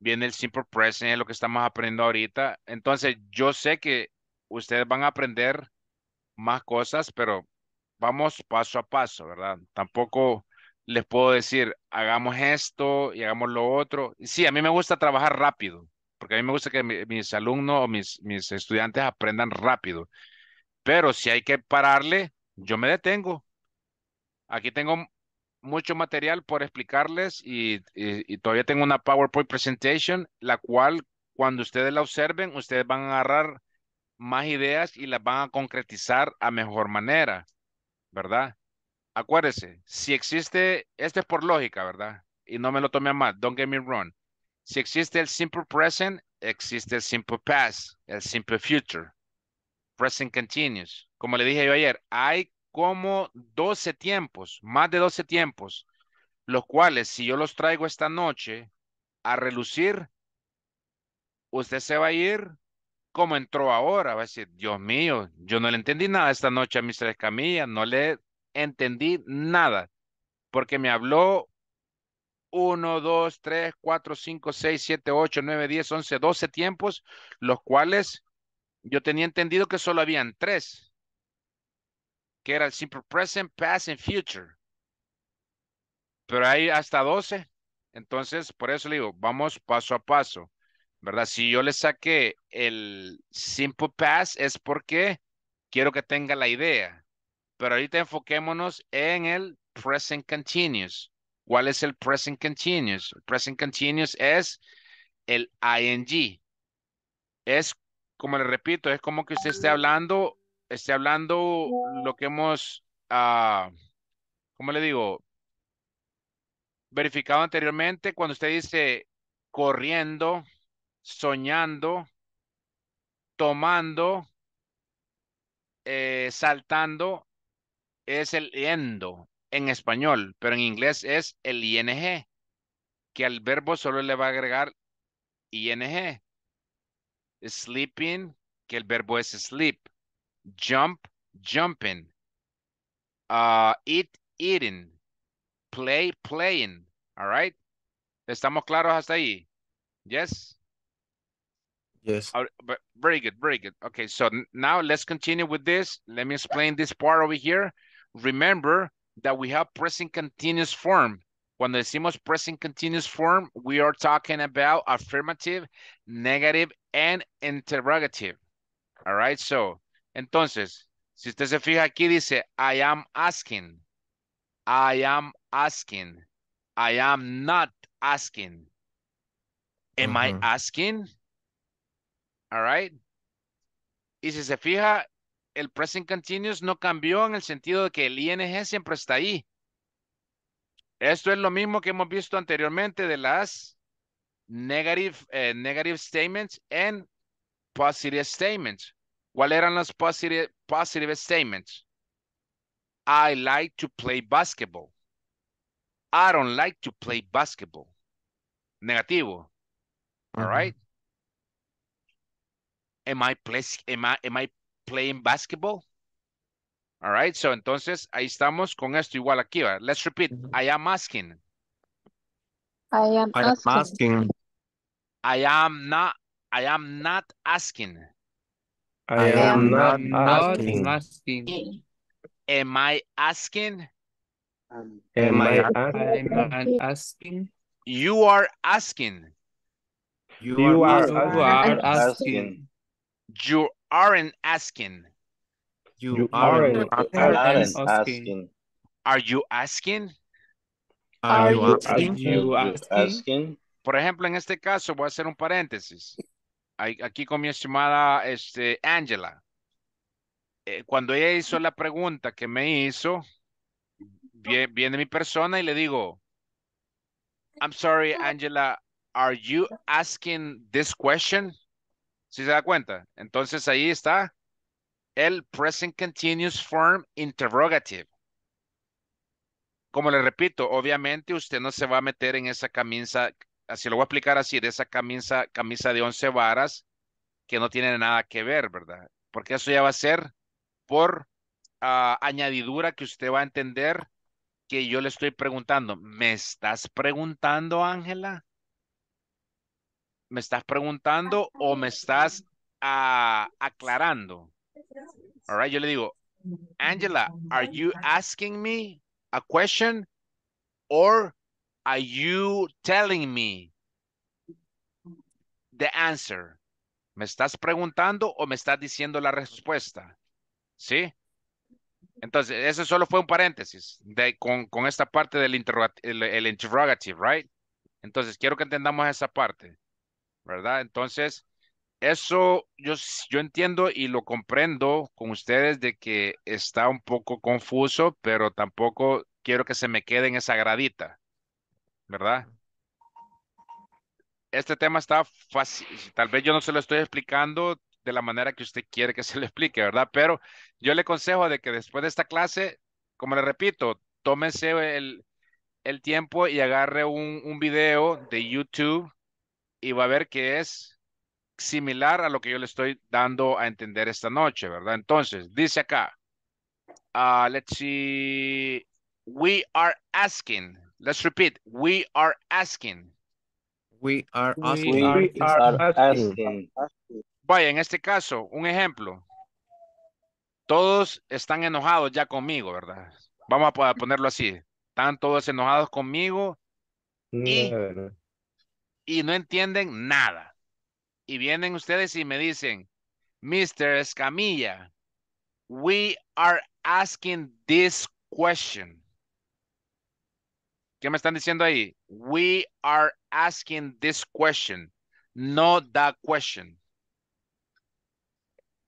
Viene el simple present, lo que estamos aprendiendo ahorita. Entonces, yo sé que ustedes van a aprender más cosas, pero vamos paso a paso, ¿verdad? Tampoco les puedo decir, hagamos esto y hagamos lo otro. Sí, a mí me gusta trabajar rápido, porque a mí me gusta que mis alumnos o mis estudiantes aprendan rápido. Pero si hay que pararle, yo me detengo. Aquí tengo mucho material por explicarles y todavía tengo una PowerPoint presentation, la cual cuando ustedes la observen, ustedes van a agarrar más ideas y las van a concretizar a mejor manera, ¿verdad? Acuérdense, si existe, este es por lógica, ¿verdad? Y no me lo tome a mal, don't get me wrong. Si existe el simple present, existe el simple past, el simple future, present continuous. Como le dije yo ayer, hay como 12 tiempos, más de 12 tiempos, los cuales si yo los traigo esta noche a relucir, usted se va a ir como entró ahora, va a decir, Dios mío, yo no le entendí nada esta noche a Mr. Escamilla, no le entendí nada, porque me habló 1, 2, 3, 4, 5, 6, 7, 8, 9, 10, 11, 12 tiempos, los cuales yo tenía entendido que solo habían 3. Que era el simple present, past and future. Pero hay hasta 12. Entonces, por eso le digo, vamos paso a paso, ¿verdad? Si yo le saqué el simple past es porque quiero que tenga la idea. Pero ahorita enfoquémonos en el present continuous. ¿Cuál es el present continuous? El present continuous es el ing. Es, como le repito, es como que usted esté hablando lo que hemos, ¿cómo le digo? Verificado anteriormente, cuando usted dice corriendo, soñando, tomando, saltando, es el endo en español, pero en inglés es el ing, que al verbo solo le va a agregar ing. Sleeping, que el verbo es sleep. Jump, jumping. Eat, eating. Play, playing. All right. ¿Estamos claros hasta ahí? Yes? Yes. Very good, very good. Okay, so now let's continue with this. Let me explain this part over here. Remember that we have present continuous form. Cuando decimos present continuous form, we are talking about affirmative, negative, and interrogative. All right, so... Entonces, si usted se fija aquí, dice, I am asking, I am asking, I am not asking. Am I asking? All right. Y si se fija, el present continuous no cambió en el sentido de que el ing siempre está ahí. Esto es lo mismo que hemos visto anteriormente de las negative statements and positive statements. ¿Cuáles eran las positive statements? I like to play basketball. I don't like to play basketball. Negativo. All right. Am I playing basketball? All right. So, entonces, ahí estamos con esto igual aquí. ¿Verdad? Let's repeat. I am asking. I am asking. I am not asking. I am not asking. Am I asking? Am I asking? You are asking. You are asking. You aren't asking. You aren't asking. Are you asking? Are you asking? Por ejemplo, en este caso voy a hacer un paréntesis. Aquí con mi estimada Angela, cuando ella hizo la pregunta que me hizo, viene mi persona y le digo, I'm sorry, Angela, are you asking this question? ¿Sí se da cuenta? Entonces ahí está el present continuous form interrogative. Como le repito, obviamente usted no se va a meter en esa camisa, así lo voy a explicar así, de esa camisa de 11 varas que no tiene nada que ver, ¿verdad? Porque eso ya va a ser por añadidura que usted va a entender que yo le estoy preguntando. ¿Me estás preguntando, Ángela? ¿Me estás preguntando o me estás aclarando? All right, yo le digo, Angela, are you asking me a question or are you telling me the answer? ¿Me estás preguntando o me estás diciendo la respuesta? ¿Sí? Entonces, eso solo fue un paréntesis con esta parte del interrogative, right? Entonces, quiero que entendamos esa parte, ¿verdad? Entonces, eso yo entiendo y lo comprendo con ustedes de que está un poco confuso, pero tampoco quiero que se me quede en esa gradita, ¿verdad? Este tema está fácil. Tal vez yo no se lo estoy explicando de la manera que usted quiere que se lo explique, ¿verdad? Pero yo le aconsejo de que después de esta clase, como le repito, tómense el tiempo y agarre un video de YouTube y va a ver que es similar a lo que yo le estoy dando a entender esta noche, ¿verdad? Entonces, dice acá, let's see, we are asking, let's repeat, we are asking. We are asking. We are asking. Vaya, en este caso, un ejemplo. Todos están enojados ya conmigo, ¿verdad? Vamos a ponerlo así. Están todos enojados conmigo y no entienden nada. Y vienen ustedes y me dicen, Mr. Escamilla, we are asking this question. ¿Qué me están diciendo ahí? We are asking this question, not that question.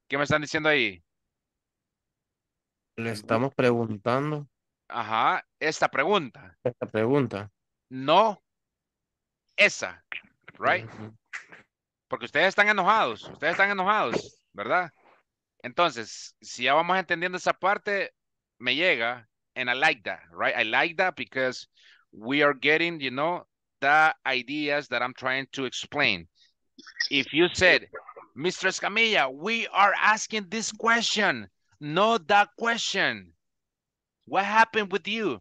¿Qué me están diciendo ahí? Le estamos preguntando. Ajá, esta pregunta. Esta pregunta. No, esa, right? Uh-huh. Porque ustedes están enojados, ¿verdad? Entonces, si ya vamos entendiendo esa parte, me llega, and I like that, right? I like that because we are getting, you know, the ideas that I'm trying to explain. If you said, Mr. Escamilla, we are asking this question, not that question. What happened with you?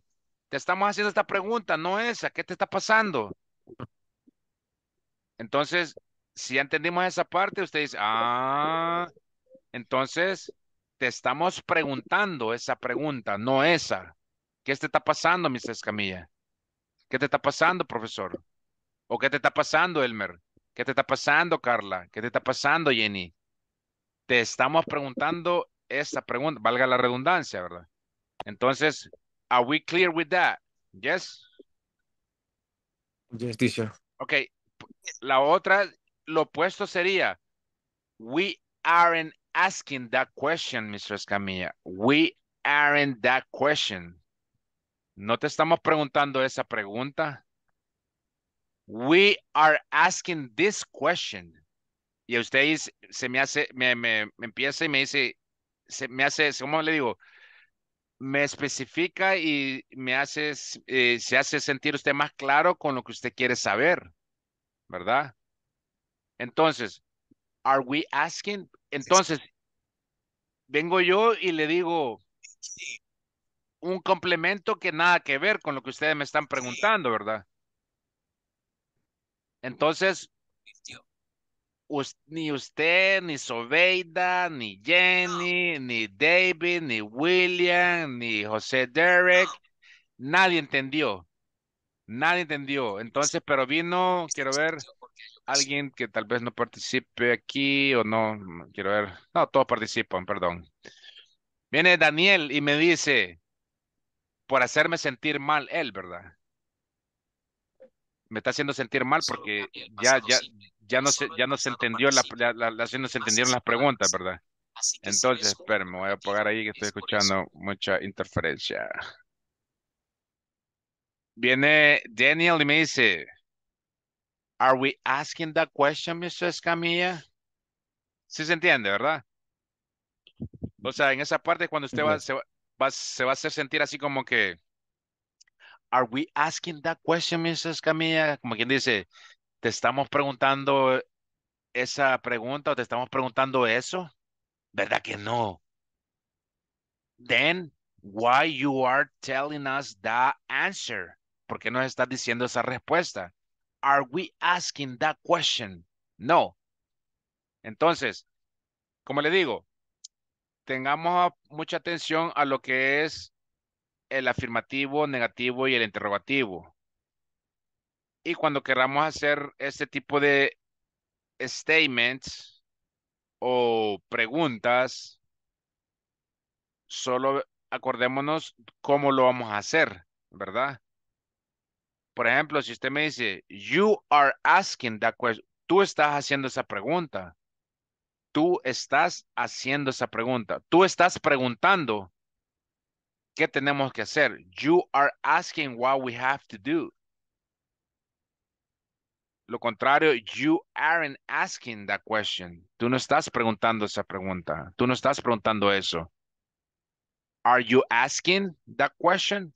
Te estamos haciendo esta pregunta, no esa. ¿Qué te está pasando? Entonces, si ya entendimos esa parte, usted dice, entonces te estamos preguntando esa pregunta, no esa. ¿Qué te está pasando, Mr. Escamilla? ¿Qué te está pasando, profesor? ¿O qué te está pasando, Elmer? ¿Qué te está pasando, Carla? ¿Qué te está pasando, Jenny? Te estamos preguntando esa pregunta, valga la redundancia, ¿verdad? Entonces, are we clear with that? Yes? Yes, teacher. Ok, la otra, lo opuesto sería, we aren't asking that question, Mr. Escamilla. We aren't that question. No te estamos preguntando esa pregunta. We are asking this question. Y a usted se me hace, me empieza y me dice, se me hace, ¿cómo le digo? Me especifica y me hace, se hace sentir usted más claro con lo que usted quiere saber, ¿verdad? Entonces, are we asking? Entonces, vengo yo y le digo un complemento que nada que ver con lo que ustedes me están preguntando, ¿verdad? Entonces, ni usted, ni Sobeida, ni Jenny, ni David, ni William, ni José Derek, nadie entendió. Nadie entendió. Entonces, pero vino, quiero ver, alguien que tal vez no participe aquí o no, quiero ver. No, todos participan, perdón. Viene Daniel y me dice, por hacerme sentir mal él, ¿verdad? Me está haciendo sentir mal porque ya no se entendieron las preguntas, ¿verdad? Entonces, espérame, voy a apagar ahí que estoy escuchando mucha interferencia. Viene Daniel y me dice, are we asking that question, Mr. Escamilla? Sí se entiende, ¿verdad? O sea, en esa parte cuando usted va a hacer sentir así como que Are we asking that question, Mrs. Escamilla? Como quien dice, ¿te estamos preguntando esa pregunta o te estamos preguntando eso? ¿Verdad que no? Then, why you are telling us that answer? ¿Por qué nos estás diciendo esa respuesta? Are we asking that question? No. Entonces, como le digo, tengamos mucha atención a lo que es el afirmativo, negativo y el interrogativo. Y cuando queramos hacer este tipo de statements o preguntas, solo acordémonos cómo lo vamos a hacer, ¿verdad? Por ejemplo, si usted me dice, you are asking that question, tú estás haciendo esa pregunta. Tú estás haciendo esa pregunta. Tú estás preguntando qué tenemos que hacer. You are asking what we have to do. Lo contrario, you aren't asking that question. Tú no estás preguntando esa pregunta. Tú no estás preguntando eso. Are you asking that question?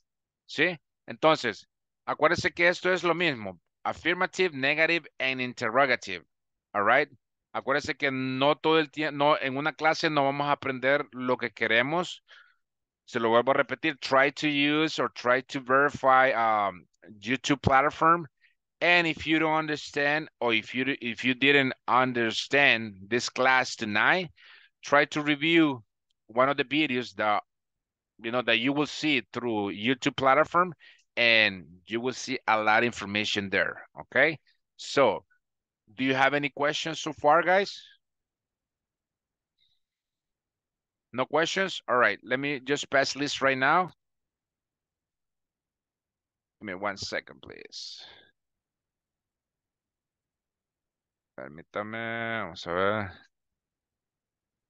¿Sí? Entonces, acuérdese que esto es lo mismo. Affirmative, negative, and interrogative. All right? Acuérdense que no todo el tiempo, no, en una clase no vamos a aprender lo que queremos. Se lo vuelvo a repetir. Try to use or try to verify YouTube platform. And if you don't understand or if you didn't understand this class tonight, try to review one of the videos that you know that you will see through YouTube platform, and you will see a lot of information there. Okay, so. Do you have any questions so far, guys? No questions? All right, let me just pass list right now. Give me 1 second, please. Permítame, vamos a ver.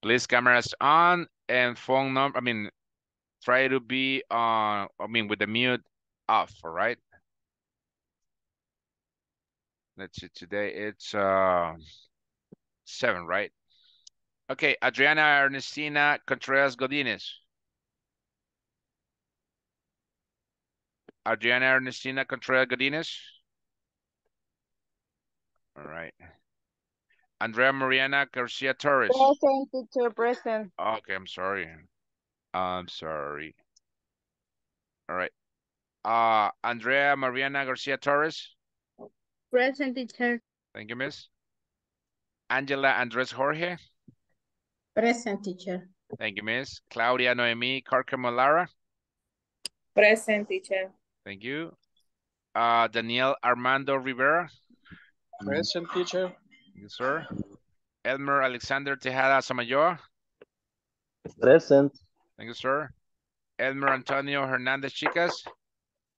Please, cameras on and phone number, try to be on, with the mute off, all right? Let's see, today it's 7, right? Okay, Adriana Ernestina Contreras Godinez. Adriana Ernestina Contreras Godinez. All right. Andrea Mariana Garcia Torres. Present, teacher, present. Okay, I'm sorry. I'm sorry. All right. Andrea Mariana Garcia Torres. Present, teacher. Thank you, miss. Angela Andres Jorge. Present, teacher. Thank you, miss. Claudia Noemi Carca Molara. Present, teacher. Thank you. Daniel Armando Rivera. Present, teacher. Yes, sir. Elmer Alexander Tejada Samayoa. Present. Thank you, sir. Elmer Antonio Hernandez Chicas.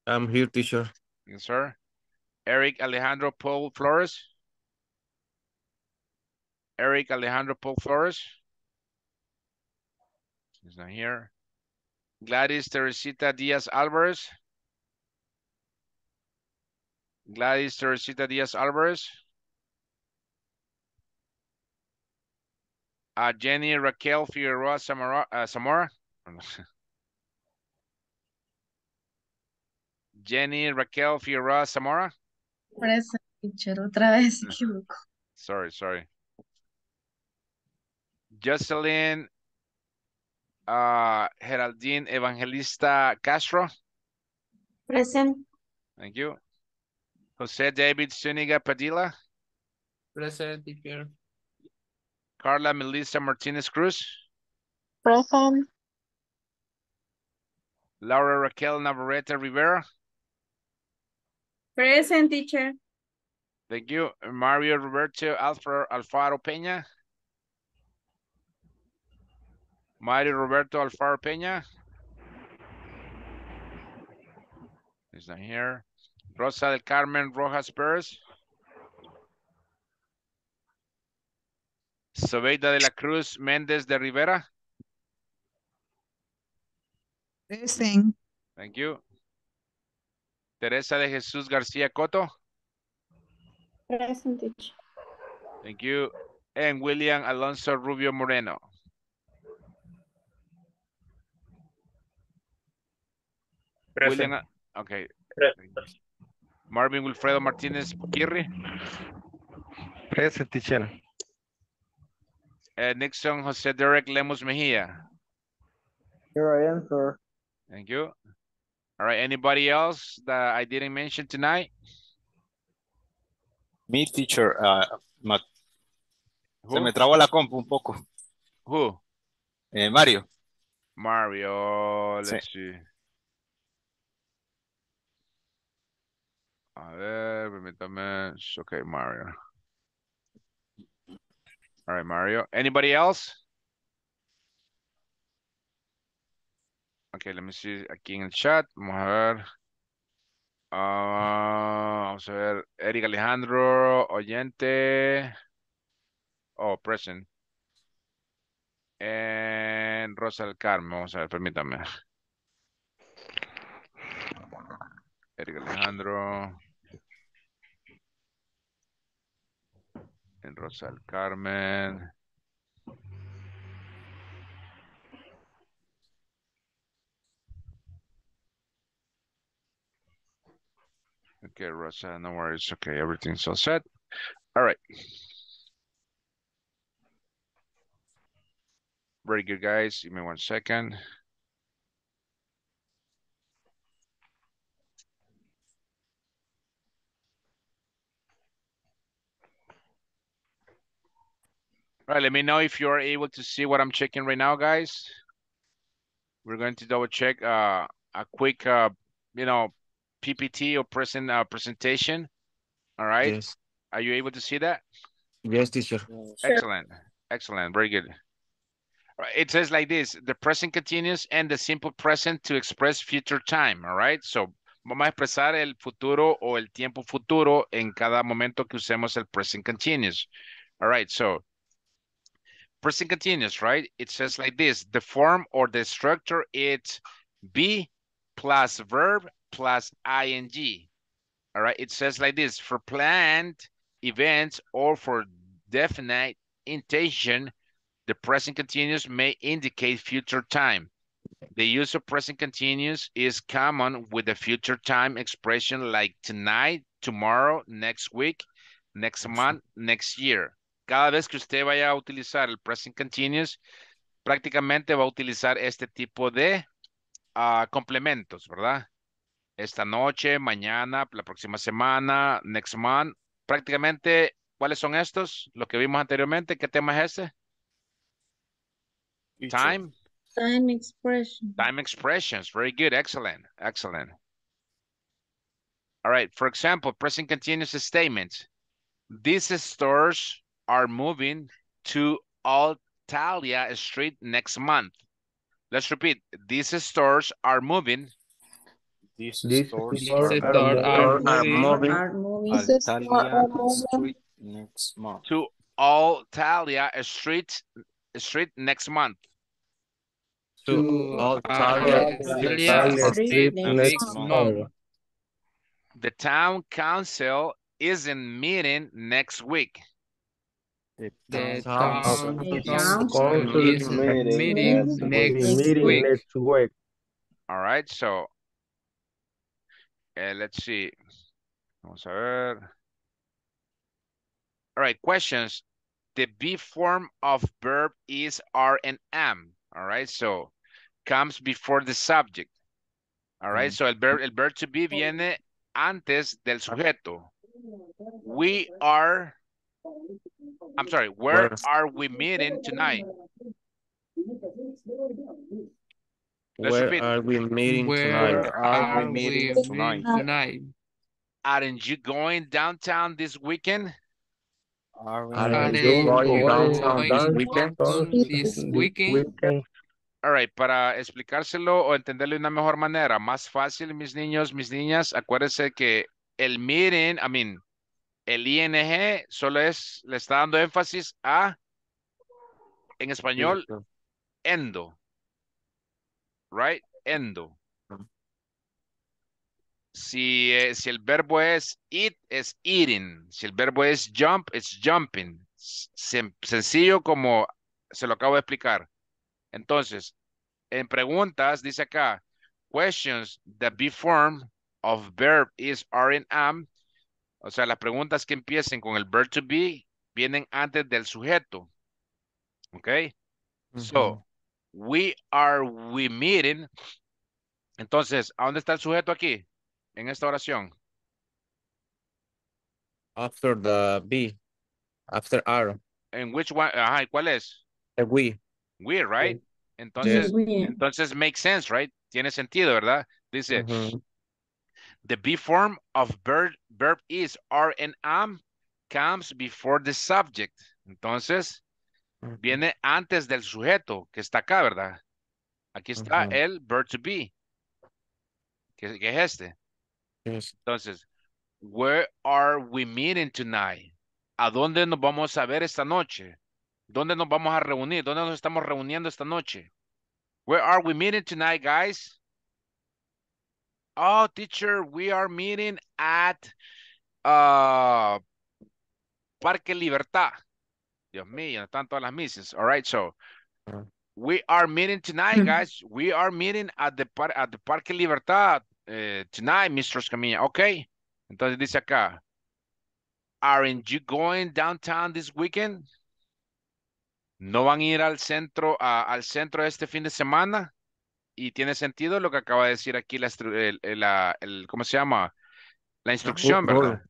I'm here, teacher. Yes, sir. Eric Alejandro Paul Flores. Eric Alejandro Paul Flores. He's not here. Gladys Teresita Diaz Alvarez. Gladys Teresita Diaz Alvarez. Jenny Raquel Figueroa Zamora. Jenny Raquel Figueroa Zamora. Present, teacher. Otra vez equivoco. Sorry. Jocelyn Geraldine Evangelista Castro. Present. Thank you. Jose David Zuniga Padilla. Present, teacher. Carla Melissa Martinez Cruz. Present. Laura Raquel Navarrete Rivera. Present, teacher. Thank you. Mario Roberto Alfaro Peña. Mario Roberto Alfaro Peña. He's not here. Rosa del Carmen Rojas Perez. Sobeida de la Cruz Méndez de Rivera. Present. Thank you. Teresa de Jesús García Coto. Present. Thank you. And William Alonso Rubio Moreno. Present. William, okay. Marvin Wilfredo Martinez Kirri. Present, teacher. Nixon Jose Derek Lemus Mejia. Here I am, sir. Thank you. All right, anybody else that I didn't mention tonight? Me, teacher. Se me trabó la compu un poco. Who? Mario. Mario, let's see. A ver, permítame. Okay, Mario. All right, Mario. Anybody else? Okay, let me see aquí en el chat. Vamos a ver. Vamos a ver. Eric Alejandro, oyente. Oh, present. And Rosa del Carmen. Vamos a ver, permítame. Eric Alejandro. And Rosa del Carmen. Okay, Rosa, no worries. Okay, everything's all set. All right. Very good, guys. Give me 1 second. All right, let me know if you're able to see what I'm checking right now, guys. We're going to double check a quick, you know, PPT or presentation. All right. Yes. Are you able to see that? Yes, teacher. Excellent. Sure. Excellent. Very good. It says like this, the present continuous and the simple present to express future time, all right? So, vamos a expresar el futuro o el tiempo futuro en cada momento que usemos el present continuous. All right, so, present continuous, right? It says like this, the form or the structure is be plus verb plus ing. All right, it says like this, for planned events or for definite intention, the present continuous may indicate future time. The use of present continuous is common with the future time expression like tonight, tomorrow, next week, next month, next year. Cada vez que usted vaya a utilizar el present continuous, prácticamente va a utilizar este tipo de complementos, ¿verdad? Esta noche, mañana, la próxima semana, next month. Prácticamente, ¿cuáles son estos? Los que vimos anteriormente, ¿qué tema es este? Time? Time expression. Time expressions. Very good. Excellent. Excellent. All right. For example, present continuous statements. These stores are moving to Altalia Street next month. Let's repeat. These stores are moving. These stores are moving Altalia Street next month. To Altalia Street next month. The town council isn't meeting next week. The town council is meeting next week. All right, so let's see. Vamos a ver. All right, questions. The be form of verb is are and am. All right, so comes before the subject. All right, so el verb to be viene antes del sujeto. We are, I'm sorry, where are we meeting tonight? Where are we meeting tonight? Where are we meeting tonight? Aren't you going downtown this weekend? Are we going downtown this weekend? All right, para explicárselo o entenderlo de una mejor manera, más fácil, mis niños, mis niñas, acuérdense que el meeting, I mean, el ing solo es, le está dando énfasis a, en español, endo. Right? Endo. Si el verbo es eat, es eating. Si el verbo es jump, es jumping. Sencillo como se lo acabo de explicar. Entonces, en preguntas, dice acá, questions, the be form of verb is, are, and am. O sea, las preguntas que empiecen con el verb to be vienen antes del sujeto. Okay. Mm-hmm. So, we meeting. Entonces, ¿a dónde está el sujeto aquí? En esta oración. After the be. After are. And which one? Ajá, ¿y cuál es? The we. We, right? We. Entonces, we. Entonces makes sense, right? Tiene sentido, ¿verdad? Dice, uh-huh. The be form of verb is, are, and am comes before the subject. Entonces, uh-huh. viene antes del sujeto, que está acá, ¿verdad? Aquí está uh-huh. el verb to be. ¿Qué es este? Yes. Entonces, where are we meeting tonight? ¿A dónde nos vamos a ver esta noche? ¿Dónde nos vamos a reunir? ¿Dónde nos estamos reuniendo esta noche? Where are we meeting tonight, guys? Oh, teacher, we are meeting at Parque Libertad. Dios mío, están todas las misas. All right, so we are meeting tonight, guys. We are meeting at the Parque Libertad tonight, Mr. Escamilla. Okay. Entonces dice acá, aren't you going downtown this weekend? ¿No van a ir al centro este fin de semana? Y tiene sentido lo que acaba de decir aquí ¿cómo se llama? La instrucción, ¿verdad?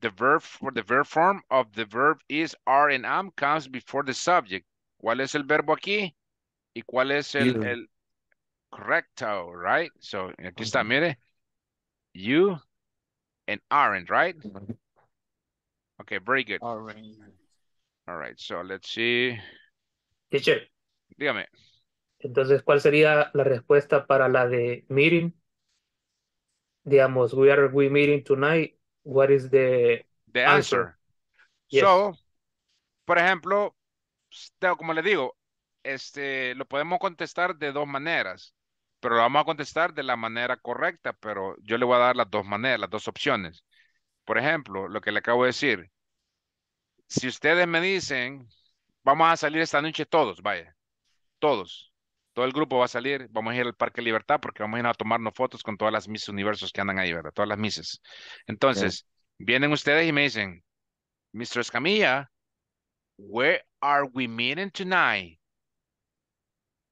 The verb form of the verb is, are, and am comes before the subject. ¿Cuál es el verbo aquí? ¿Y cuál es el correcto, right? So, aquí está, mire. You and aren't, right? Okay, very good. All right, so let's see. Teacher. Dígame. Entonces, ¿cuál sería la respuesta para la de meeting? Digamos, we meeting tonight. What is the answer? Yes. So, por ejemplo, como le digo, lo podemos contestar de dos maneras, pero lo vamos a contestar de la manera correcta, pero yo le voy a dar las dos maneras, las dos opciones. Por ejemplo, lo que le acabo de decir. Si ustedes me dicen, vamos a salir esta noche todos, vaya, todos, todo el grupo va a salir, vamos a ir al Parque Libertad porque vamos a ir a tomarnos fotos con todas las Miss Universos que andan ahí, ¿verdad? Todas las Misses. Entonces, okay. Vienen ustedes y me dicen, Mr. Escamilla, where are we meeting tonight?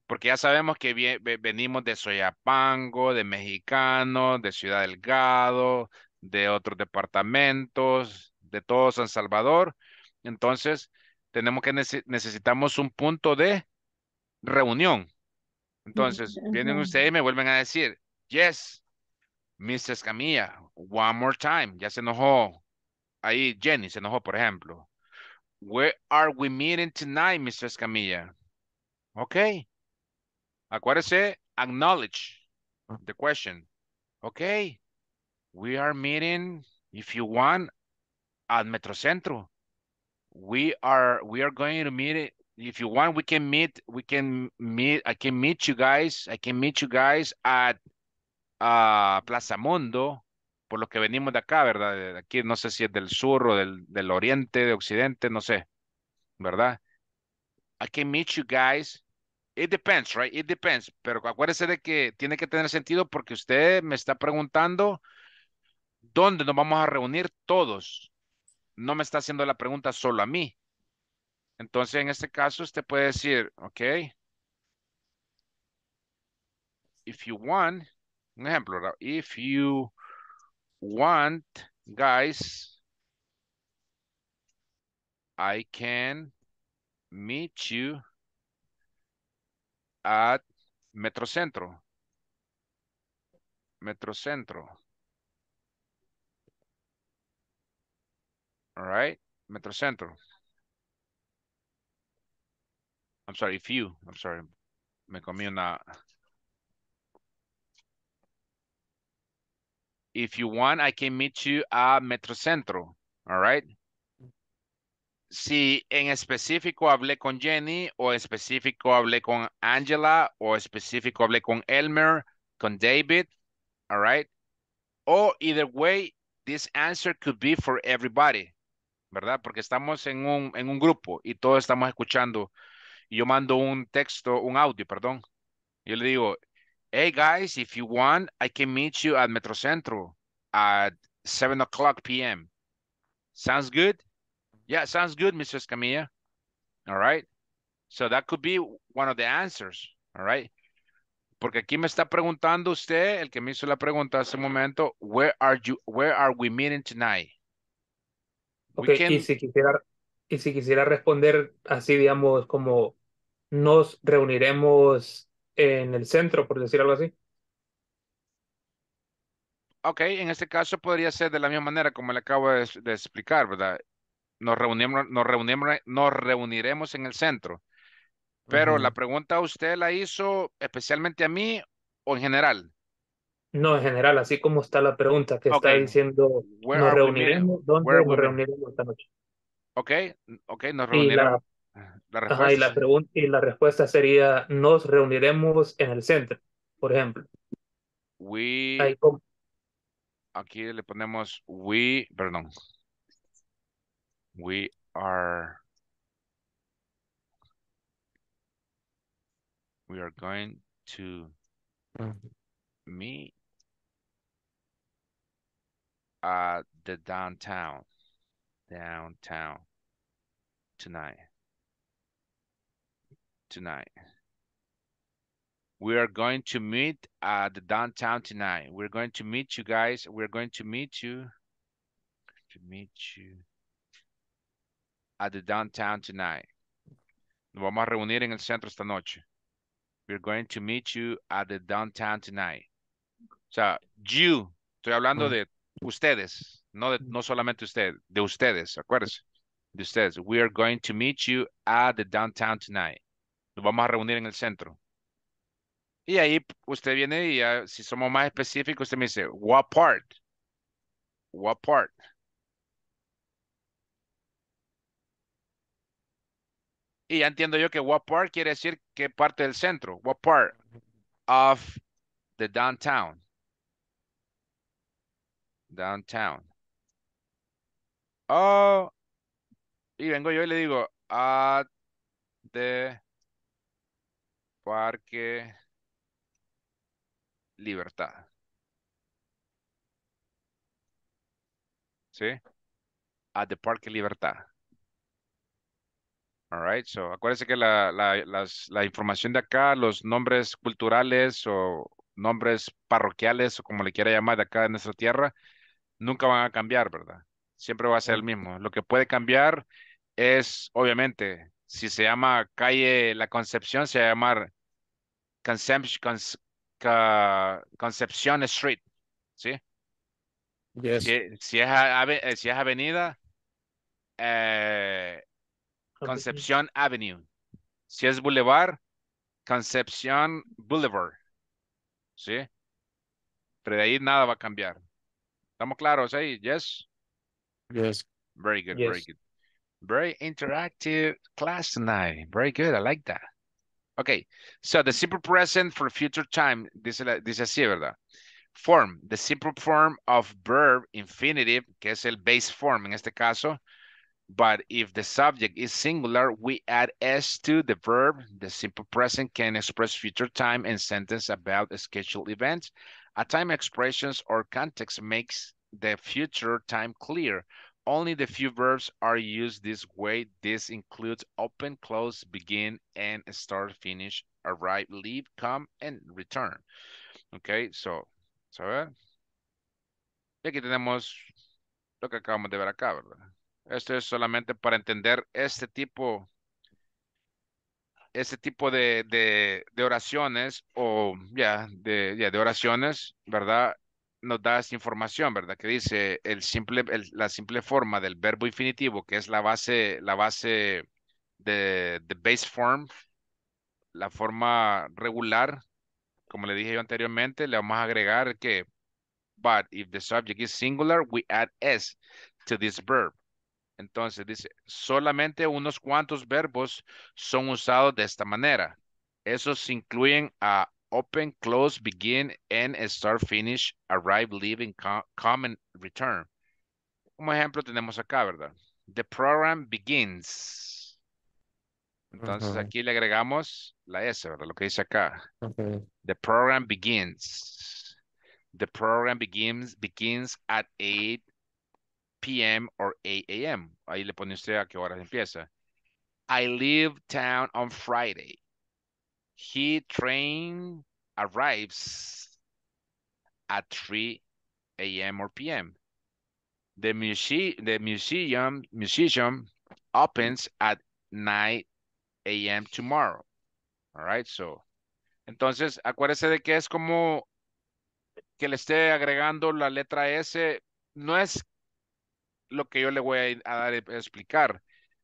Porque ya sabemos que venimos de Soyapango, de Mexicano, de Ciudad Delgado, de otros departamentos, de todo San Salvador. Entonces, necesitamos un punto de reunión. Entonces, vienen ustedes y me vuelven a decir, yes, Mr. Escamilla, one more time. Ya se enojó. Ahí Jenny se enojó, por ejemplo. Where are we meeting tonight, Mr. Escamilla? Ok. Acuérdese, acknowledge the question. Ok. We are meeting, if you want, at Metrocentro. We are going to meet it. If you want, I can meet you guys at Plaza Mundo, por lo que venimos de acá, ¿verdad? De aquí no sé si es del sur o del oriente, de occidente, no sé, ¿verdad? I can meet you guys. It depends, right? It depends. Pero acuérdese de que tiene que tener sentido porque usted me está preguntando dónde nos vamos a reunir todos. No me está haciendo la pregunta solo a mí. Entonces, en este caso, usted puede decir, ok, if you want, un ejemplo, ¿verdad? If you want, guys, I can meet you at Metrocentro. Metrocentro. All right, Metrocentro. I'm sorry. Me comí una. If you want, I can meet you at Metrocentro. All right. Si en específico hablé con Jenny, o específico hablé con Angela, o específico hablé con Elmer, con David. All right. Or either way, this answer could be for everybody. ¿Verdad? Porque estamos en un grupo y todos estamos escuchando. Y yo mando un audio, perdón. Yo le digo, Hey guys, if you want, I can meet you at Metrocentro at 7:00 p.m. Sounds good? Yeah, sounds good, Mr. Escamilla. All right. So that could be one of the answers. All right. Porque aquí me está preguntando usted, el que me hizo la pregunta hace un momento, where are we meeting tonight? Okay, y si quisiera responder así, digamos, como nos reuniremos en el centro, por decir algo así. Ok, en este caso podría ser de la misma manera como le acabo de explicar, ¿verdad? Nos reuniremos en el centro. Pero la pregunta usted la hizo especialmente a mí o en general. No, en general, así como está la pregunta que está diciendo, nos reuniremos, ¿dónde nos reuniremos esta noche? Ok, ok, nos reuniremos. Y la respuesta sería, nos reuniremos en el centro, por ejemplo. Aquí le ponemos, we are going to meet at the downtown tonight. We are going to meet at the downtown tonight. We're going to meet you guys. We're going to meet you at the downtown tonight. Nos vamos a reunir en el centro esta noche. We're going to meet you at the downtown tonight. O sea, you, estoy hablando de ustedes, no solamente usted, de ustedes, acuérdense, de ustedes. We are going to meet you at the downtown tonight. Nos vamos a reunir en el centro. Y ahí usted viene y ya, si somos más específicos, usted me dice, what part? Y ya entiendo yo que what part quiere decir qué parte del centro. What part of the downtown. Oh, y vengo yo y le digo, at the Parque Libertad. ¿Sí? At the Parque Libertad. All right, so acuérdense que la información de acá, los nombres culturales o nombres parroquiales o como le quiera llamar de acá de nuestra tierra, nunca van a cambiar, ¿verdad? Siempre va a ser el mismo. Lo que puede cambiar es, obviamente, si se llama calle La Concepción, se va a llamar Concepción Street, ¿sí? Yes. Si es avenida, Concepción Avenue. Si es Boulevard, Concepción Boulevard. ¿Sí? Pero de ahí nada va a cambiar. ¿Estamos claros ahí? ¿Yes? Yes. Very good, yes. Very good. Very interactive class tonight. Very good, I like that. Okay, so the simple present for future time. Dice así, ¿verdad? Form, the simple form of verb infinitive, que es el base form en este caso. But if the subject is singular, we add S to the verb. The simple present can express future time and sentence about a scheduled event. A time expressions or context makes the future time clear. Only the few verbs are used this way. This includes open, close, begin, and start, finish, arrive, leave, come, and return. Okay, so, ¿sabes? Y aquí tenemos lo que acabamos de ver acá, ¿verdad? Esto es solamente para entender este tipo de oraciones o de oraciones, ¿verdad? Nos da esta información, ¿verdad? Que dice la simple forma del verbo infinitivo, que es la base de the base form, la forma regular, como le dije yo anteriormente, le vamos a agregar que but if the subject is singular, we add S to this verb. Entonces dice, solamente unos cuantos verbos son usados de esta manera. Esos incluyen a open, close, begin, end, start, finish, arrive, leave, and come and return. Como ejemplo tenemos acá, ¿verdad? The program begins. Entonces aquí le agregamos la S, ¿verdad? Lo que dice acá. The program begins. The program begins at 8 p.m. or 8 a.m. Ahí le pone usted a qué horas empieza. I leave town on Friday. He train arrives at 3 a.m. or p.m. The museum opens at 9 a.m. tomorrow. All right, so. Entonces, acuérdese de que es como que le esté agregando la letra S. No es lo que yo le voy a dar a explicar,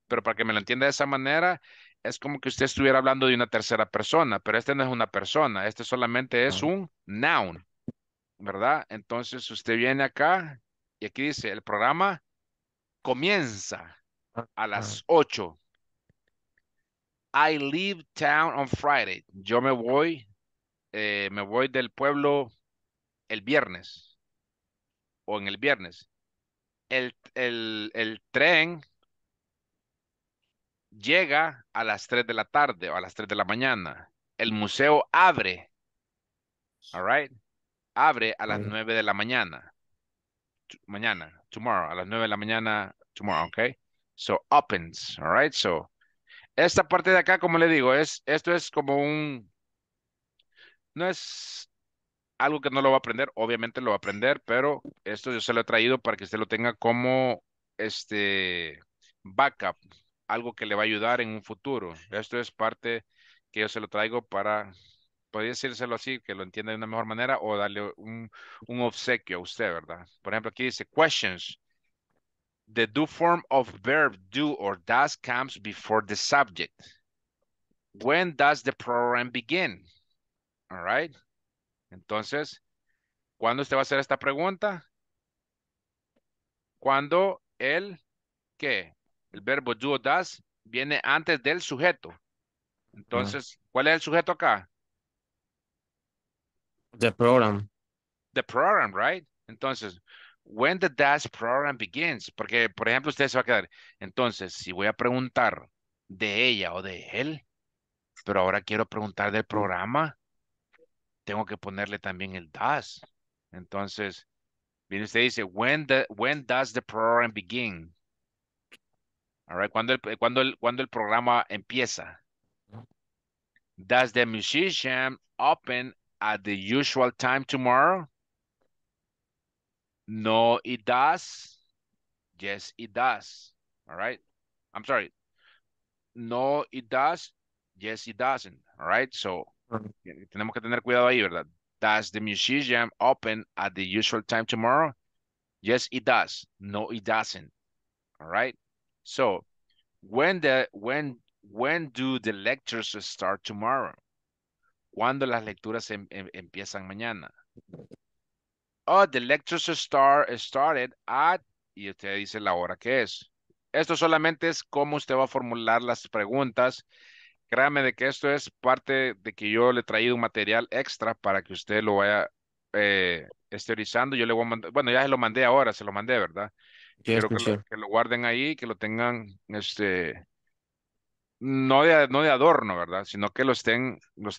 pero para que me lo entienda de esa manera, es como que usted estuviera hablando de una tercera persona, pero este no es una persona, este solamente es un noun, ¿verdad? Entonces, usted viene acá y aquí dice, el programa comienza a las 8. I leave town on Friday. Yo me voy del pueblo el viernes. O en el viernes. El tren llega a las 3 de la tarde o a las 3 de la mañana. El museo abre. All right. Abre a las 9 de la mañana. Mañana. Tomorrow. A las 9 de la mañana. Tomorrow. Okay. So opens. All right. So. Esta parte de acá, como le digo, esto es como un... No es algo que no lo va a aprender, obviamente lo va a aprender, pero esto yo se lo he traído para que usted lo tenga como backup, algo que le va a ayudar en un futuro. Esto es parte que yo se lo traigo para, podría decírselo así, que lo entienda de una mejor manera o darle un obsequio a usted, ¿verdad? Por ejemplo, aquí dice questions. The do form of verb do or does comes before the subject. When does the program begin? All right. Entonces, ¿cuándo usted va a hacer esta pregunta? Cuando el verbo do o does viene antes del sujeto. Entonces, ¿cuál es el sujeto acá? The program. The program, right? Entonces, when the DAS program begins. Porque, por ejemplo, usted se va a quedar. Entonces, si voy a preguntar de ella o de él, pero ahora quiero preguntar del programa, tengo que ponerle también el DAS. Entonces, viene usted y dice, when does the program begin? All right, ¿cuándo el programa empieza? Does the museum open at the usual time tomorrow? No, it does. Yes, it does. All right. I'm sorry. No, it does. Yes, it doesn't. All right. So, tenemos que tener cuidado ahí, ¿verdad? Does the museum open at the usual time tomorrow? Yes, it does. No, it doesn't. All right. So, when do the lectures start tomorrow? ¿Cuándo las lecturas empiezan mañana? Oh, the lectures started at, y usted dice la hora que es. Esto solamente es cómo usted va a formular las preguntas. Créame de que esto es parte de que yo le he traído un material extra para que usted lo vaya exteriorizando. Yo le voy a mandar, bueno, ya se lo mandé ahora, se lo mandé, ¿verdad? Quiero que lo guarden ahí, que lo tengan, no de adorno, ¿verdad? Sino que lo estén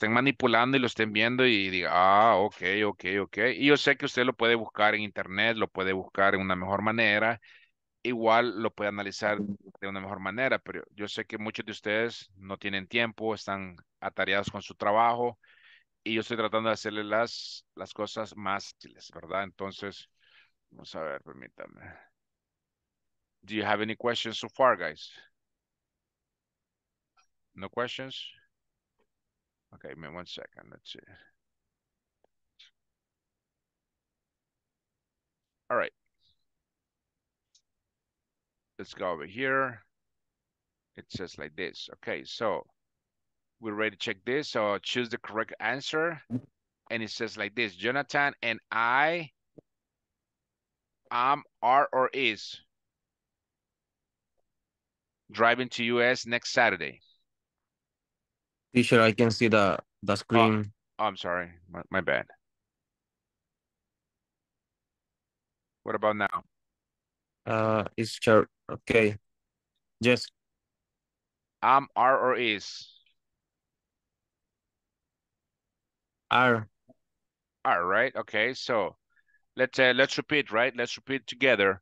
manipulando y lo estén viendo y diga, ok. Y yo sé que usted lo puede buscar en internet, lo puede buscar en una mejor manera, igual lo puede analizar de una mejor manera, pero yo sé que muchos de ustedes no tienen tiempo, están atareados con su trabajo y yo estoy tratando de hacerle las cosas más fáciles, ¿verdad? Entonces, vamos a ver, permítame. Do you have any questions so far, guys? No questions? Okay, man, one second. Let's see. All right. Let's go over here. It says like this. Okay, so we're ready to check this. So choose the correct answer. And it says like this. Jonathan and I am, are, or is driving to U.S. next Saturday. Teacher, I can see the screen. Oh, I'm sorry. My bad. What about now? It's sure. Okay. Yes. Am, are, or is? Are. Are, right? Okay, so let's repeat, right? Let's repeat together.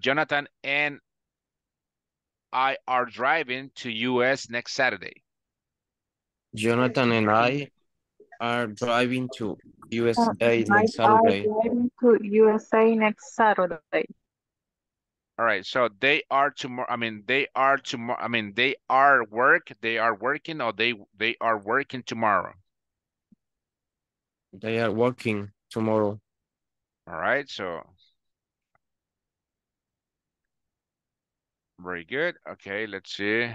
Jonathan and I are driving to U.S. next Saturday. Jonathan and I are driving to USA next Saturday. All right, so they are tomorrow. I mean, they are tomorrow. I mean, they are work. They are working, or they are working tomorrow. They are working tomorrow. All right, so very good. Okay, let's see.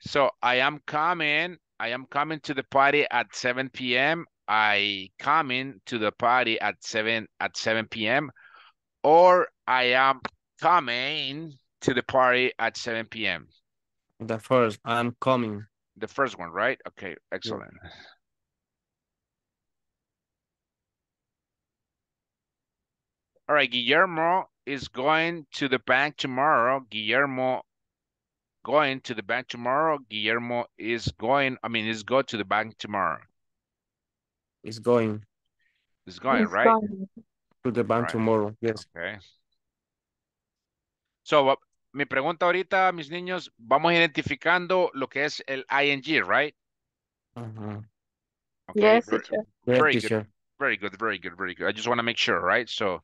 So I am coming to the party at 7 p.m. I coming to the party at 7 p.m. Or I am coming to the party at 7 p.m. The first, I'm coming. The first one, right? Okay, excellent. Yeah. All right, Guillermo is going to the bank tomorrow. Guillermo is going, I mean, is go to the bank tomorrow. Is going. Is going, right? Going. To the bank right. Tomorrow, yes. Okay. So, mi pregunta ahorita, mis niños, vamos identificando lo que es el ING, right? Uh-huh. Okay. Yes, very good. Sure. Very good. I just want to make sure, right? So,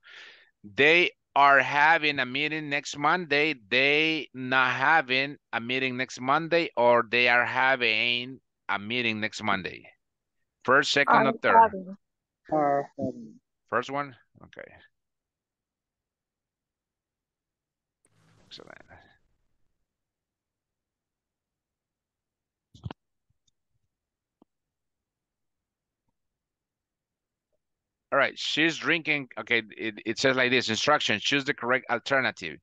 they are having a meeting next Monday. They not having a meeting next Monday, or they are having a meeting next Monday. First, second, or third? First one? Okay. Excellent. All right, she's drinking, okay, it says like this, instruction, choose the correct alternative.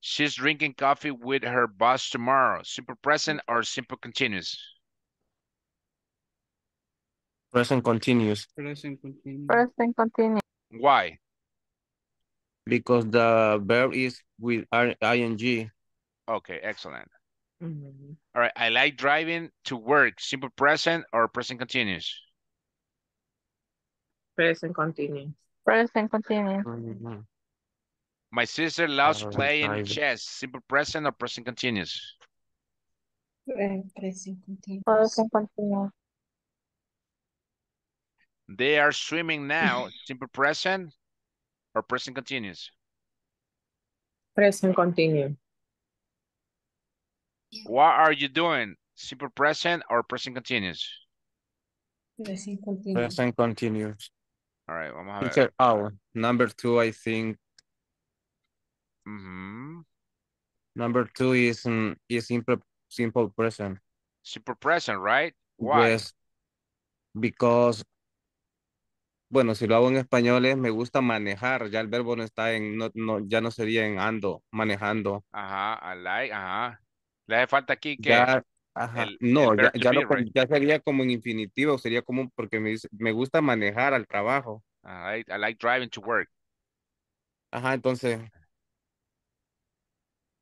She's drinking coffee with her boss tomorrow. Simple present or simple continuous? Present continuous. Present continuous. Why? Because the verb is with ing. Okay, excellent. Mm-hmm. All right, I like driving to work. Simple present or present continuous? Present continuous. Present continuous. Mm-hmm. My sister loves playing chess. Simple present or present continuous? Present continuous. Present continuous. They are swimming now. Simple present or present continuous? Present continuous. What are you doing? Simple present or present continuous? Present continuous. Present continuous. All right. Vamos a ver. Oh, number two, I think. Mm-hmm. Number two is simple present. Simple present, right? Why? Yes. Because. Bueno, si lo hago en español es me gusta manejar. Ya el verbo no está en, ya no sería en ando, manejando. Ajá, I like, ajá. Le hace falta aquí que... Ya, ajá. Ya sería como en infinitivo, sería como porque me gusta manejar al trabajo. I like driving to work. Ajá, entonces...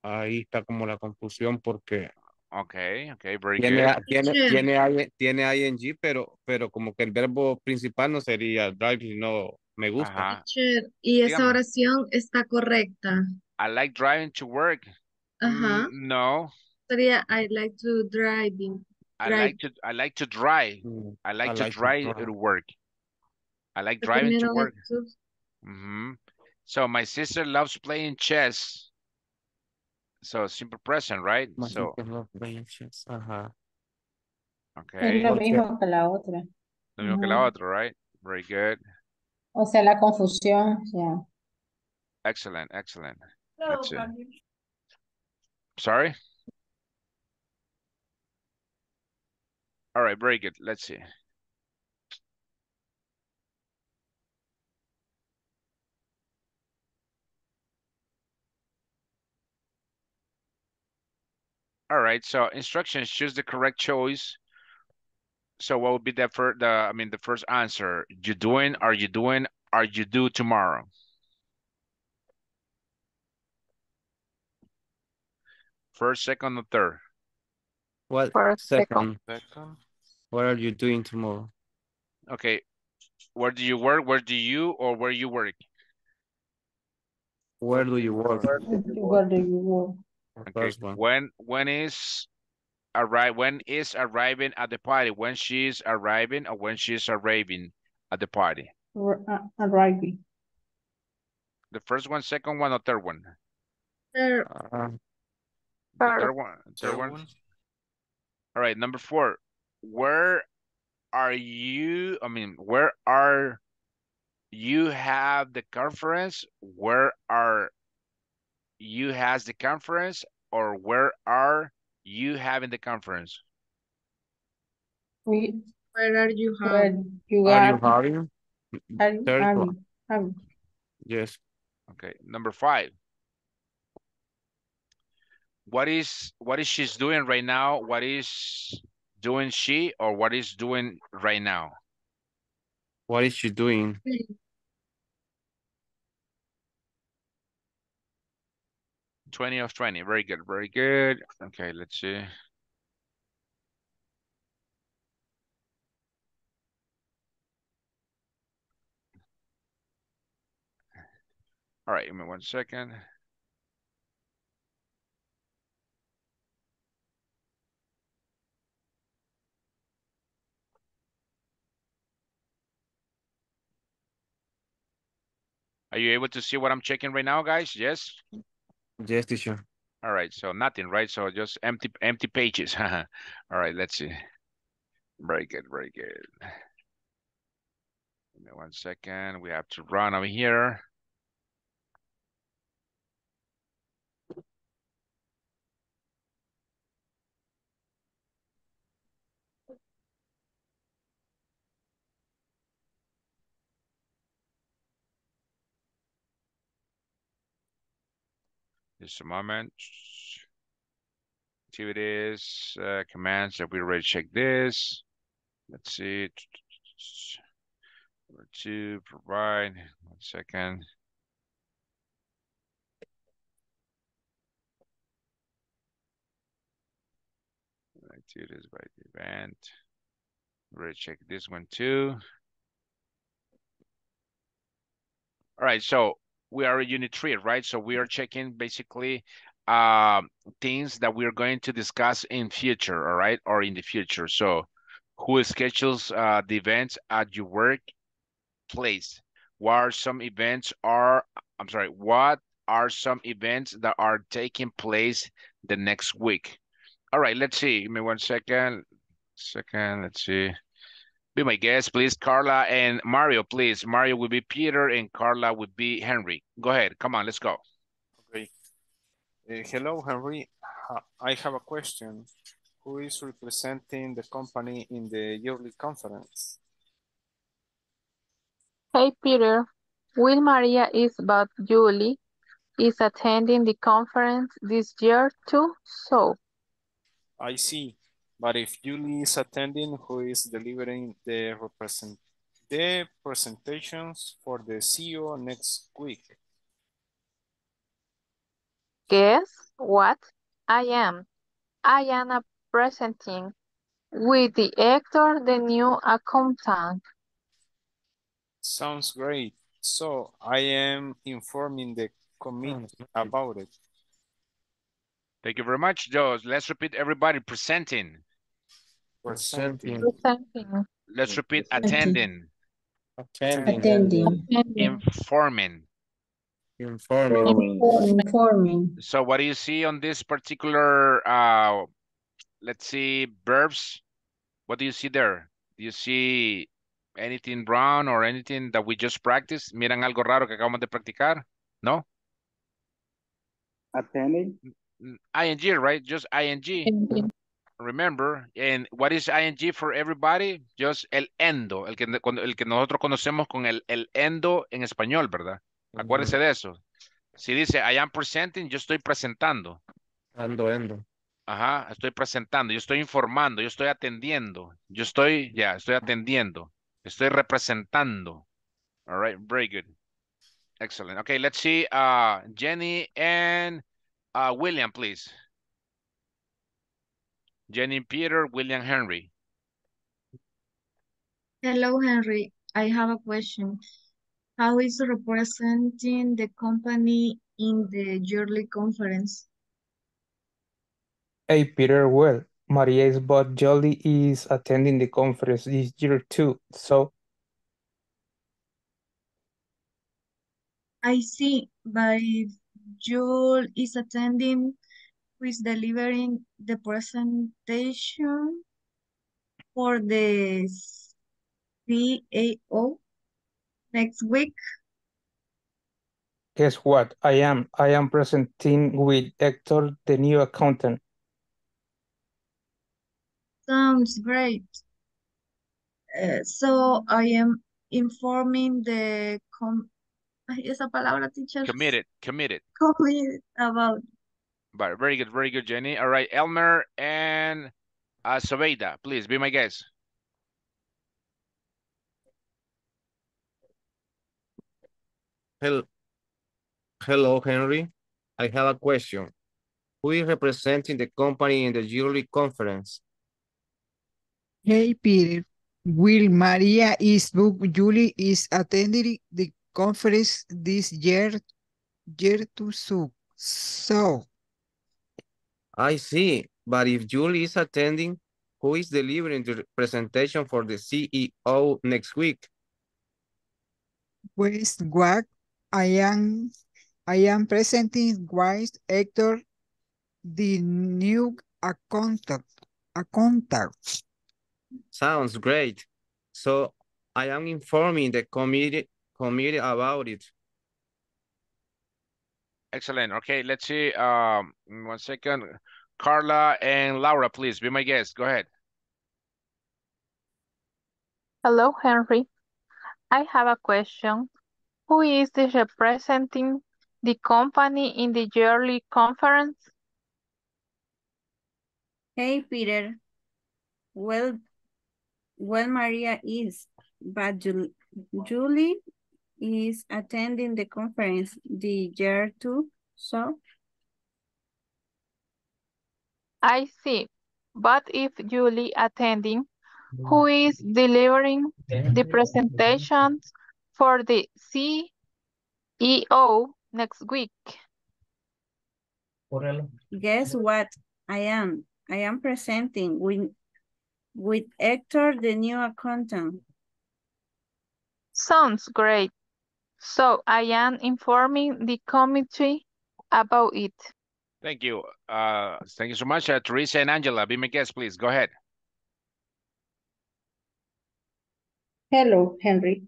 Ahí está como la confusión porque... Okay, very good. Tiene ing, pero como que el verbo principal no sería drive, sino me gusta. Teacher, y esa dígame. Oración está correcta. I like driving to work. Ajá. No. Sería I like to driving. I like to drive. Mm. I like to drive to work. I like driving to work. Mm-hmm. So my sister loves playing chess. So simple present, right? So uh-huh. Okay. Es lo mismo que la otra. Lo mismo que la otra, right? Very good. O sea, la confusión, yeah. Excellent. No, sorry? All right, very good. Let's see. All right, so instructions, choose the correct choice. So what would be the first answer? You doing, are you doing, are you do tomorrow? First, second, or third? What? First, second. What are you doing tomorrow? Okay. Where do you work? Where you work? Where do you work? Where do you work? Okay. When is arriving at the party? When she's arriving or when she's arriving at the party? Arriving. The first one, second one, or third one? Third. Third one. All right, number 4. Where are you have the conference? Where are you has the conference? Or where are you having the conference? Where are you having? Are you having? Yes. Okay, number 5. What is she's doing right now? What is doing she or what is doing right now? What is she doing? Very good, very good. Okay, let's see. All right, give me one second. Are you able to see what I'm checking right now, guys? Yes? Yes, teacher. All right, so nothing, right? So just empty pages. All right, let's see. Very good, very good. Give me one second. We have to run over here. Just a moment. Activities, commands that we already checked this. Let's see. Number 2, provide. One second. Activities by the event. Already checked this one too. All right, so we are in unit 3, right? So we are checking basically things that we're going to discuss in future, all right? Or in the future. So who schedules the events at your workplace? What are some events that are taking place the next week? All right, let's see. Give me one second. Let's see. Be my guest, please, Carla and Mario, please. Mario will be Peter and Carla will be Henry. Go ahead. Come on, let's go. Okay. Hello, Henry. I have a question. Who is representing the company in the yearly conference? Hey, Peter. Will Maria is, but Julie is attending the conference this year too, so. I see. But if Julie is attending, who is delivering the presentations for the CEO next week? Guess what? I am presenting with the actor, the new accountant. Sounds great. So I am informing the committee about it. Thank you very much, Joe. Let's repeat everybody presenting. Presenting. Let's repeat attending. Attending. Informing. Informing. So what do you see on this particular, let's see, verbs? What do you see there? Do you see anything wrong or anything that we just practiced? ¿Miran algo raro que acabamos de practicar? No? Attending. ING, right? Just ING. Remember, and what is ING for everybody? Just el endo, el que nosotros conocemos con el endo en español, ¿verdad? Acuérdense de eso. Si dice, I am presenting, yo estoy presentando. Endo. Ajá, estoy presentando, yo estoy informando, yo estoy atendiendo. Yo estoy, estoy atendiendo. Estoy representando. All right, very good. Excellent. Okay, let's see Jenny and William, please. Jenny, Peter, William, Henry. Hello, Henry. I have a question. How is representing the company in the yearly conference? Hey, Peter, well, Maria's but Jolie is attending the conference this year too, so. I see, but if Joel is attending, who is delivering the presentation for the CAO next week? Guess what? I am presenting with Hector, the new accountant. Sounds great. So I am informing the committed about. But very good, Jenny. All right, Elmer and Sobeida, please be my guest. Hello, Henry. I have a question. Who is representing the company in the yearly conference? Hey, Peter. Will Maria is book Julie is attending the conference this year to so. I see, but if Julie is attending, who is delivering the presentation for the CEO next week? With what I am presenting with Hector, the new accountant. Sounds great. So I am informing the committee about it. Excellent. Okay, let's see. 1 second. Carla and Laura, please be my guest. Go ahead. Hello, Henry. I have a question. Who is representing the company in the yearly conference? Hey, Peter. Well, Maria is, but Julie is attending the conference the year two, so. I see, but if Julie attending, who is delivering the presentations for the CEO next week? Guess what? I am presenting with Hector, the new accountant. Sounds great. So I am informing the committee about it. Thank you. Thank you so much. Teresa and Angela, be my guest, please. Go ahead. Hello, Henry.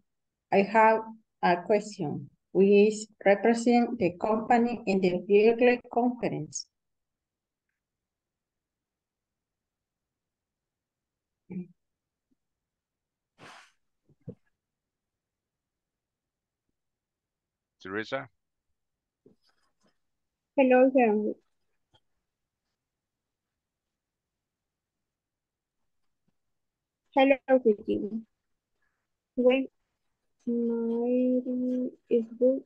I have a question. We represent the company in the yearly conference. Teresa? Hello, Henry. Hello, Virginia. When Mary is good,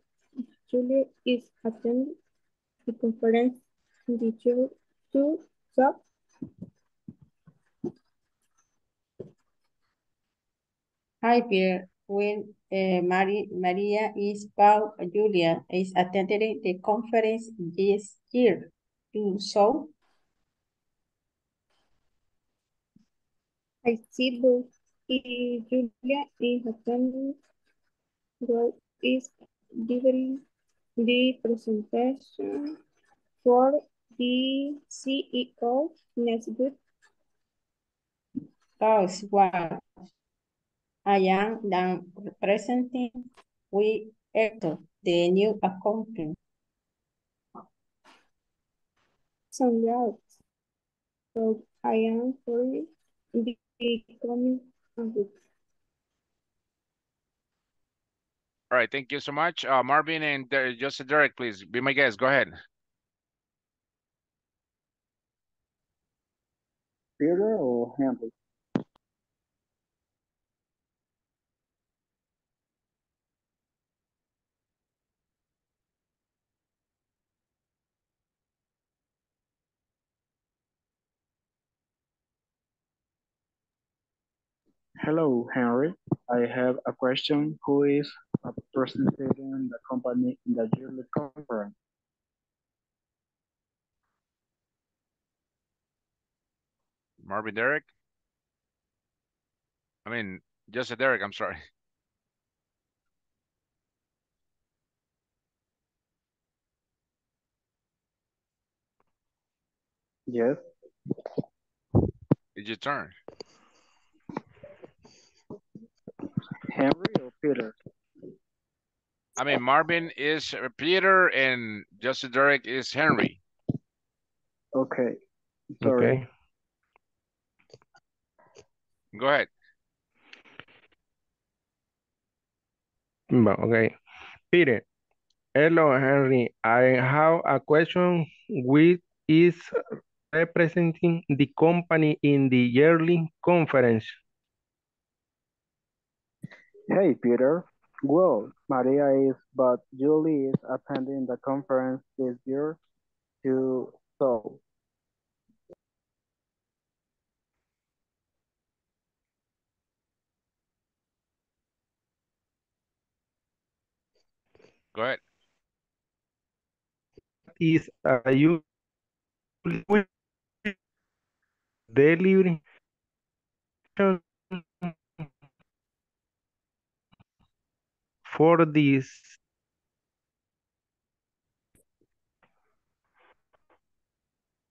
Julia is attending the conference in the two sub. Hi, Pierre. When Maria is Paul, Julia is attending the conference this year. Do so. I see both. If Julia is attending, well, is delivering the presentation for the CEO next week. Oh, wow. I am now presenting with Hector, the new accountant. Some doubts. So I am for the coming. All right, thank you so much. Marvin and Joseph Derek, please be my guest. Go ahead. Peter or Henry? Hello, Henry. I have a question. Who is representing the company in the yearly conference? Marvin Derek? I mean, Joseph Derek, I'm sorry. Yes. It's your turn. Henry or Peter? I mean, Marvin is Peter and Justin Derek is Henry. Okay. Sorry. Okay. Go ahead. Okay. Peter. Hello, Henry. I have a question. Which is representing the company in the yearly conference? Hey, Peter. Well, Maria is, but Julie is attending the conference this year too, so. Go ahead. Is you delivering? For this,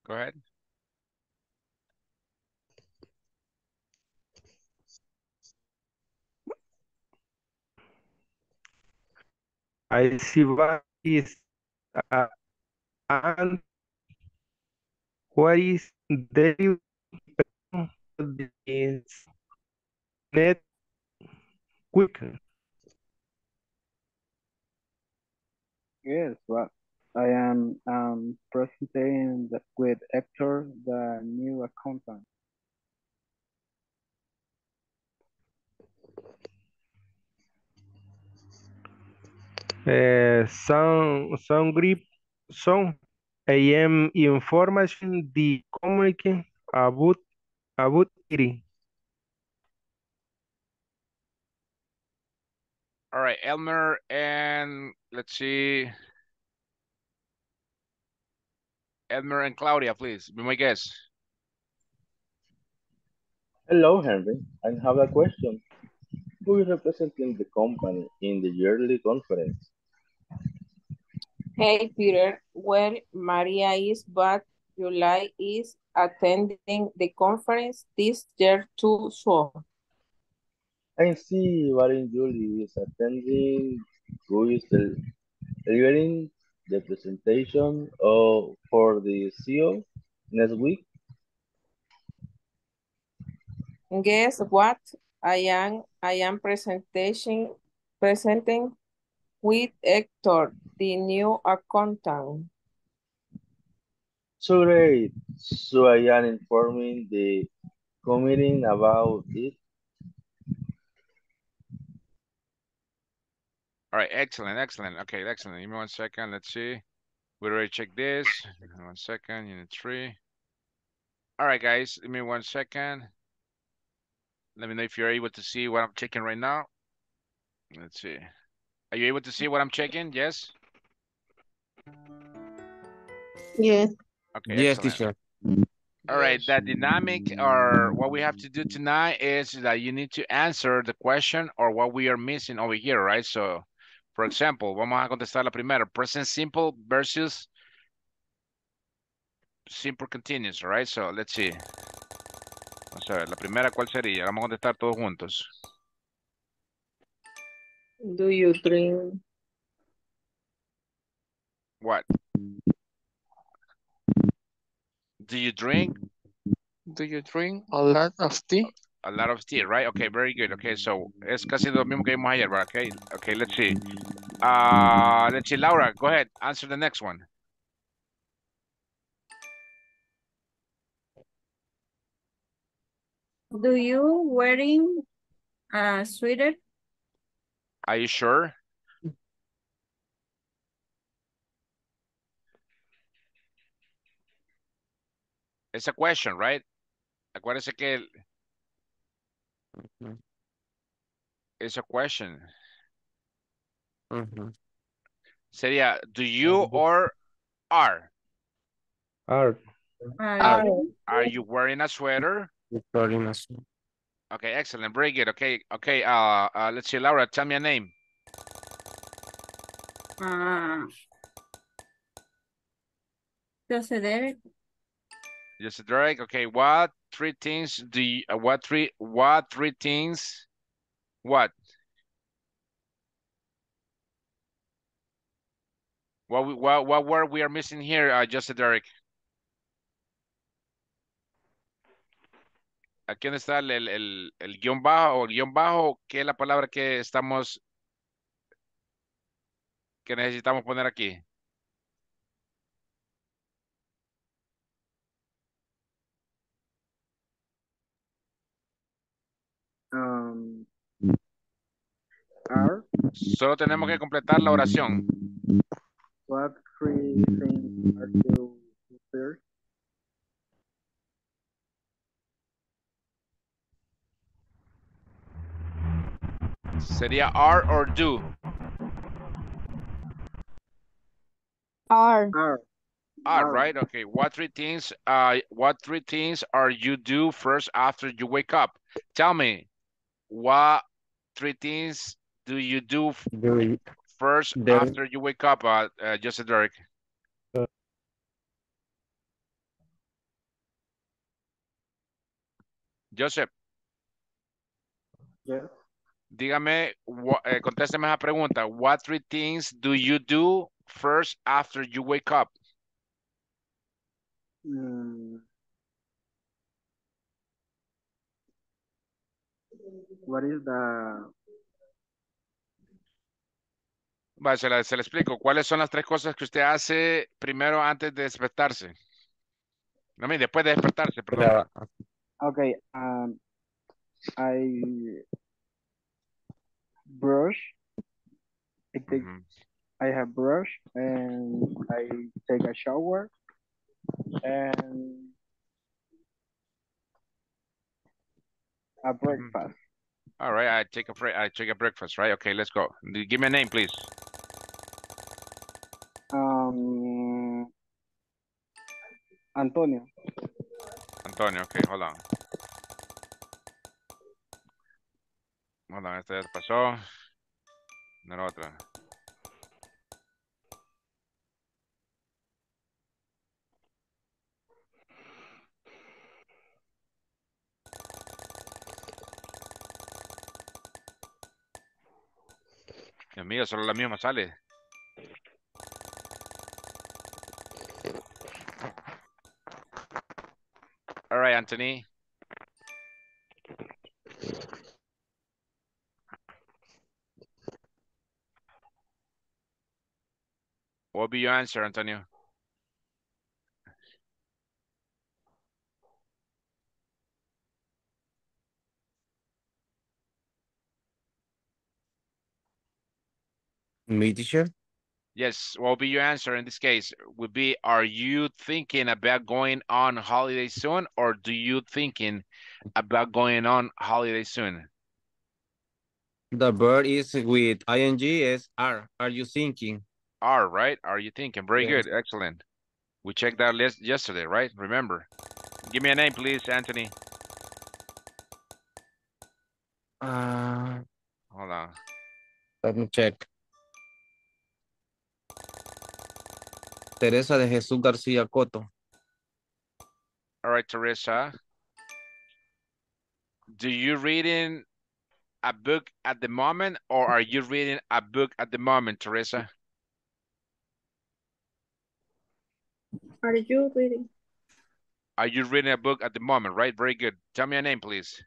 go ahead. I see what is and what is the net quicker. Yes, well, I am presenting with Hector, the new accountant. Some grip, some I am information the communication about it. All right, Elmer, and let's see. Elmer and Claudia, please, be my guest. Hello, Henry. I have a question. Who is representing the company in the yearly conference? Hey, Peter. Well, Maria is, but July is attending the conference this year too, so. I see Warren Julie is attending, who is delivering the presentation for the CEO next week. Guess what? I am presenting with Hector, the new accountant. So great. So I am informing the committee about it. All right, excellent, excellent. Okay, excellent. Give me 1 second. Let's see. We already checked this. 1 second, unit 3. All right, guys, give me 1 second. Let me know if you're able to see what I'm checking right now. Let's see. Are you able to see what I'm checking? Yes? Yes. Okay. Yes, teacher. All right, that dynamic or what we have to do tonight is that you need to answer the question or what we are missing over here, right? So, por ejemplo, vamos a contestar la primera. Present simple versus simple continuous, right? So, let's see. Vamos a ver, la primera, ¿cuál sería? Vamos a contestar todos juntos. Do you drink? What? Do you drink? Do you drink a lot of tea? A lot of tea, right? Okay, very good. Okay, so es casi lo mismo que vimos ayer, right? Okay, okay, let's see. Let's see, Laura, go ahead, answer the next one. Do you wearing a sweater? Are you sure? It's a question, right? Acuérdense que Mhm. It's a question. Mhm. Sería, do you or are? Are. Are. Are you wearing a sweater? Wearing a sweater. Okay, excellent. Very good. Okay, okay. Let's see, Laura, tell me a name. Joseph Derek. Joseph Derek. Okay, what three things do you, what three things, what? What word we are missing here, Joseph Derek? Aquí donde está el guión bajo o el guión bajo, ¿qué es la palabra que estamos, que necesitamos poner aquí? Are. Solo tenemos que completar la oración. What three things are you prepared? Sería are or do? Are. Are, right? Okay. What three things are you do first after you wake up? Tell me, what three things do you do first after you wake up, Joseph Derek? Joseph. Yeah. Dígame, contésteme esa pregunta. What three things do you do first after you wake up? What is the... Bueno, se le explico. ¿Cuáles son las tres cosas que usted hace primero antes de despertarse? No, mire, después de despertarse, perdón. Ok. I... brush. I take, I have brush and I take a shower and a breakfast. All right, I take a breakfast, right? Okay, let's go. Give me a name, please. Antonio. Antonio, okay, hold on. Hola, esta ya pasó. No era otra. Dios mío, solo la misma sale. All right, Anthony. What be your answer, Antonio? Me, teacher? Yes, what would be your answer in this case? Would be, are you thinking about going on holiday soon, or do you thinking about going on holiday soon? The verb is with ing is are. Are you thinking? Are, right? Are you thinking? Very good. Excellent. We checked that list yesterday, right? Remember. Give me a name, please, Anthony. Hold on. Let me check. Teresa de Jesús García Coto. All right, Teresa. Do you read in a book at the moment, or are you reading a book at the moment, Teresa? Are you reading? Are you reading a book at the moment, right? Very good. Tell me your name, please.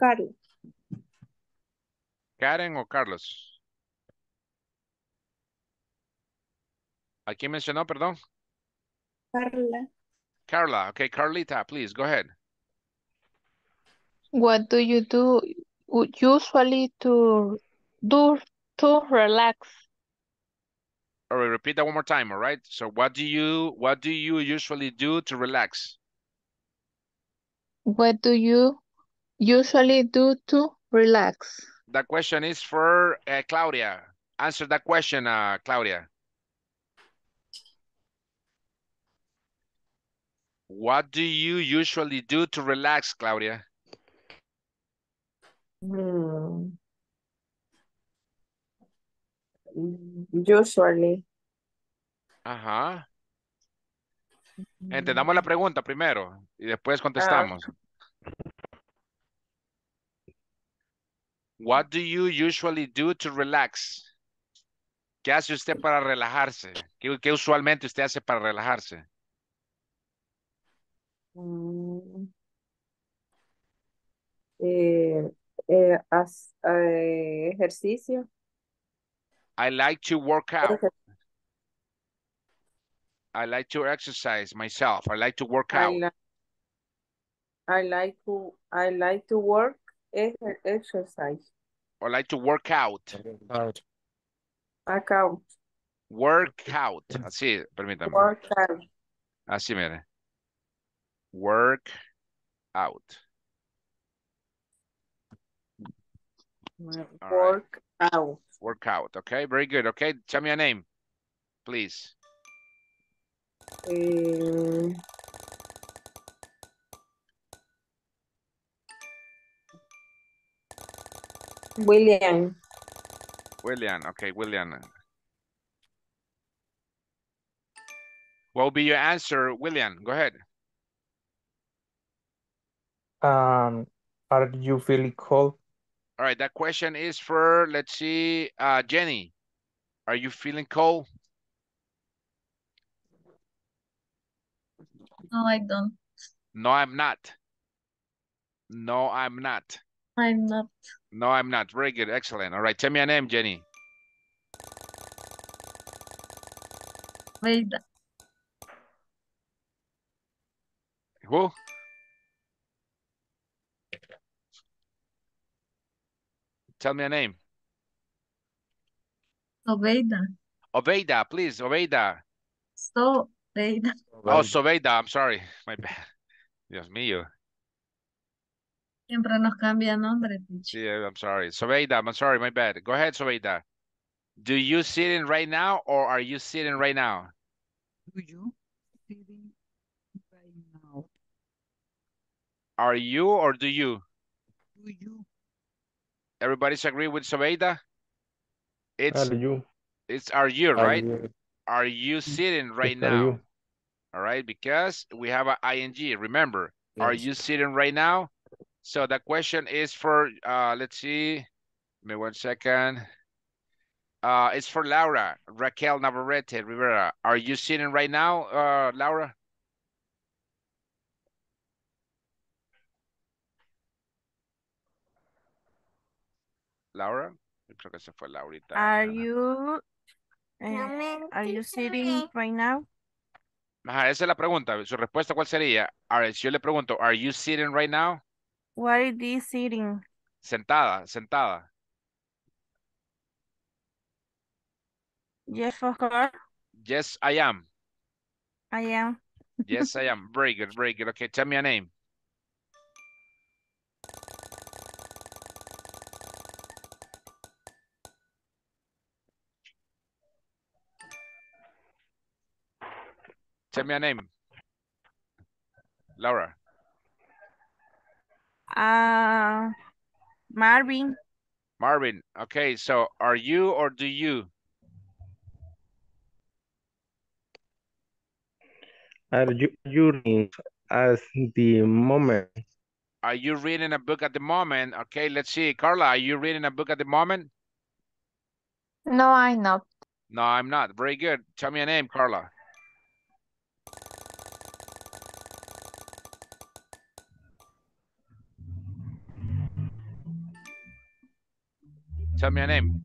Karen. Karen o Carlos. ¿A quién mencionó, perdón? Carla. Carla, okay, Carlita, please, go ahead. What do you do usually to Do to relax. All right, repeat that one more time, all right? So what do you usually do to relax? What do you usually do to relax? That question is for Claudia. Answer that question, Claudia. What do you usually do to relax, Claudia? Usually. Ajá. Entendamos la pregunta primero y después contestamos. What do you usually do to relax? ¿Qué hace usted para relajarse? ¿Qué usualmente usted hace para relajarse? Ejercicio. I like to work out. I like to exercise myself. I like to work out. I like to work exercise. I like to work out. Account. Work out. Así, permítame. Work out. Así, mire. Work out. Work out. Work out. Okay, very good. Okay, tell me a name, please. William. William. Okay, William. What will be your answer, William? Go ahead. Are you feeling cold? All right, that question is for, let's see, Jenny. Are you feeling cold? No, I don't. No, I'm not. No, I'm not. I'm not. No, I'm not. Very good. Excellent. All right, tell me a name, Jenny. Leida. Who? Tell me a name. Sobeida. Obeida, please, Obeida. Sobeida. Oh, Sobeida, I'm sorry. My bad. Dios mío. Siempre nos cambia nombre, teacher. Yeah, I'm sorry. Sobeida, I'm sorry, my bad. Go ahead, Sobeida. Do you sit in right now or are you sitting right now? Do you sitting right now? Are you or do you? Do you? Everybody's agree with Sobeida? It's are you. It's are you, right? Are you sitting right now? All right, because we have an ing. Remember, yes. Are you sitting right now? So the question is for, let's see. Give me 1 second. It's for Laura, Raquel Navarrete Rivera. Are you sitting right now, Laura? Laura, yo creo que se fue Laurita. Are you sitting right now? Ajá, esa es la pregunta. Su respuesta, ¿cuál sería? Si yo le pregunto, are you sitting right now? What is this sitting? Sentada, sentada. Yes, of course. Yes, I am. I am. Yes, I am. Very good, very good. Okay, tell me a name. Tell me a name, Laura. Marvin. Marvin. Okay, so are you or do you? Are you reading at the moment? Are you reading a book at the moment? Okay, let's see. Carla, are you reading a book at the moment? No, I'm not. No, I'm not. Very good. Tell me a name, Carla. Tell me a name.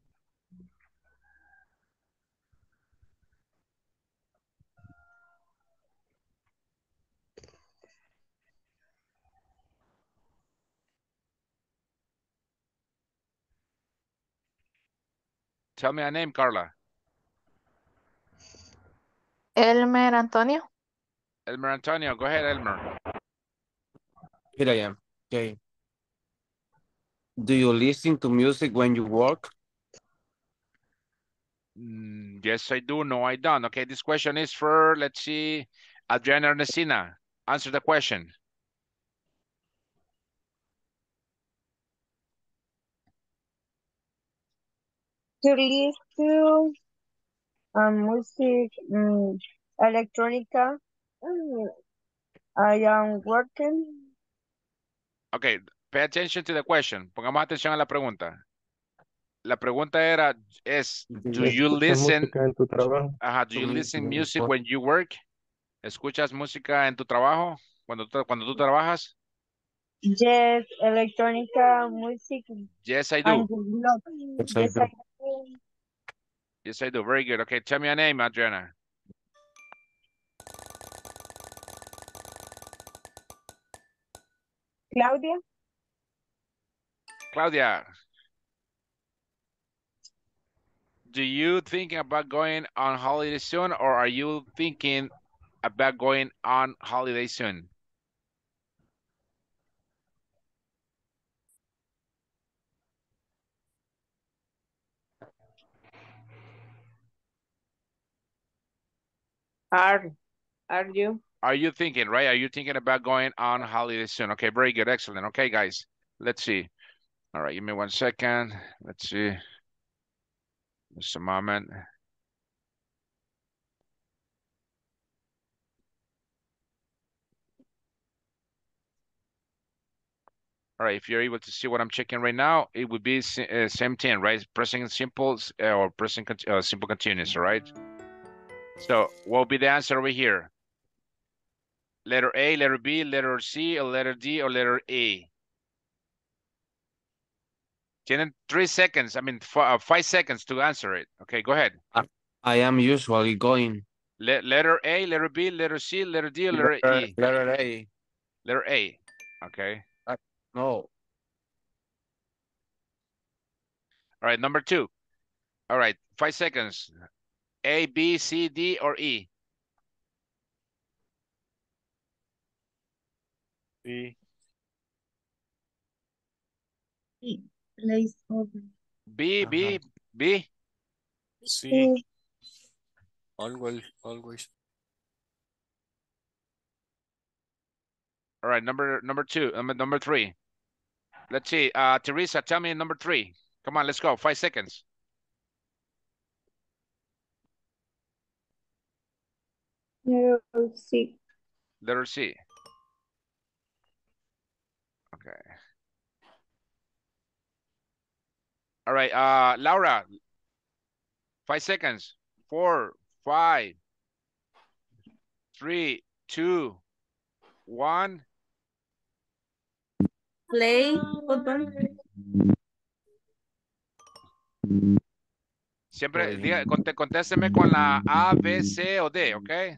Tell me a name, Carla. Elmer Antonio. Elmer Antonio. Go ahead, Elmer. Here I am. Okay. Do you listen to music when you work? Yes, I do. No, I don't. Okay, this question is for, let's see, Adriana Ernestina. Answer the question. To listen to music, electronica, I am working. Okay, pay attention to the question. Pongamos atención a la pregunta. La pregunta era, es, do you listen, do you listen music when you work? ¿Escuchas música en tu trabajo? Cuando tú trabajas? Yes, electronica, music. Yes, I do. Yes, I do. Yes, I do. Very good. Okay, tell me your name, Adriana. Claudia. Claudia. Do you think about going on holiday soon, or are you thinking about going on holiday soon? Are you? Are you thinking, right? Are you thinking about going on holiday soon? Okay, very good, excellent. Okay, guys, let's see. All right, give me 1 second. Let's see. Just a moment. All right, if you're able to see what I'm checking right now, it would be same thing, right? Pressing simple or pressing simple continuous, all right? So what would be the answer over here? Letter A, letter B, letter C, or letter D, or letter A? Tienen 3 seconds, I mean 5 seconds to answer it. Okay, go ahead. I am usually going. Letter A, letter B, letter C, letter D, or letter E? Letter A. Letter A, okay. No. All right, number two. All right, 5 seconds. A, B, C, D, or E? E. E. Place over. B, B, B. C. Always. All right, number two, number three. Let's see, Teresa, tell me number three. Come on, let's go, 5 seconds. Letter C. Letter C. Okay. All right, Laura, 5 seconds. 4, 5, 3, 2, 1. Play football. Siempre, diga, contésteme con la A, B, C, o D, okay?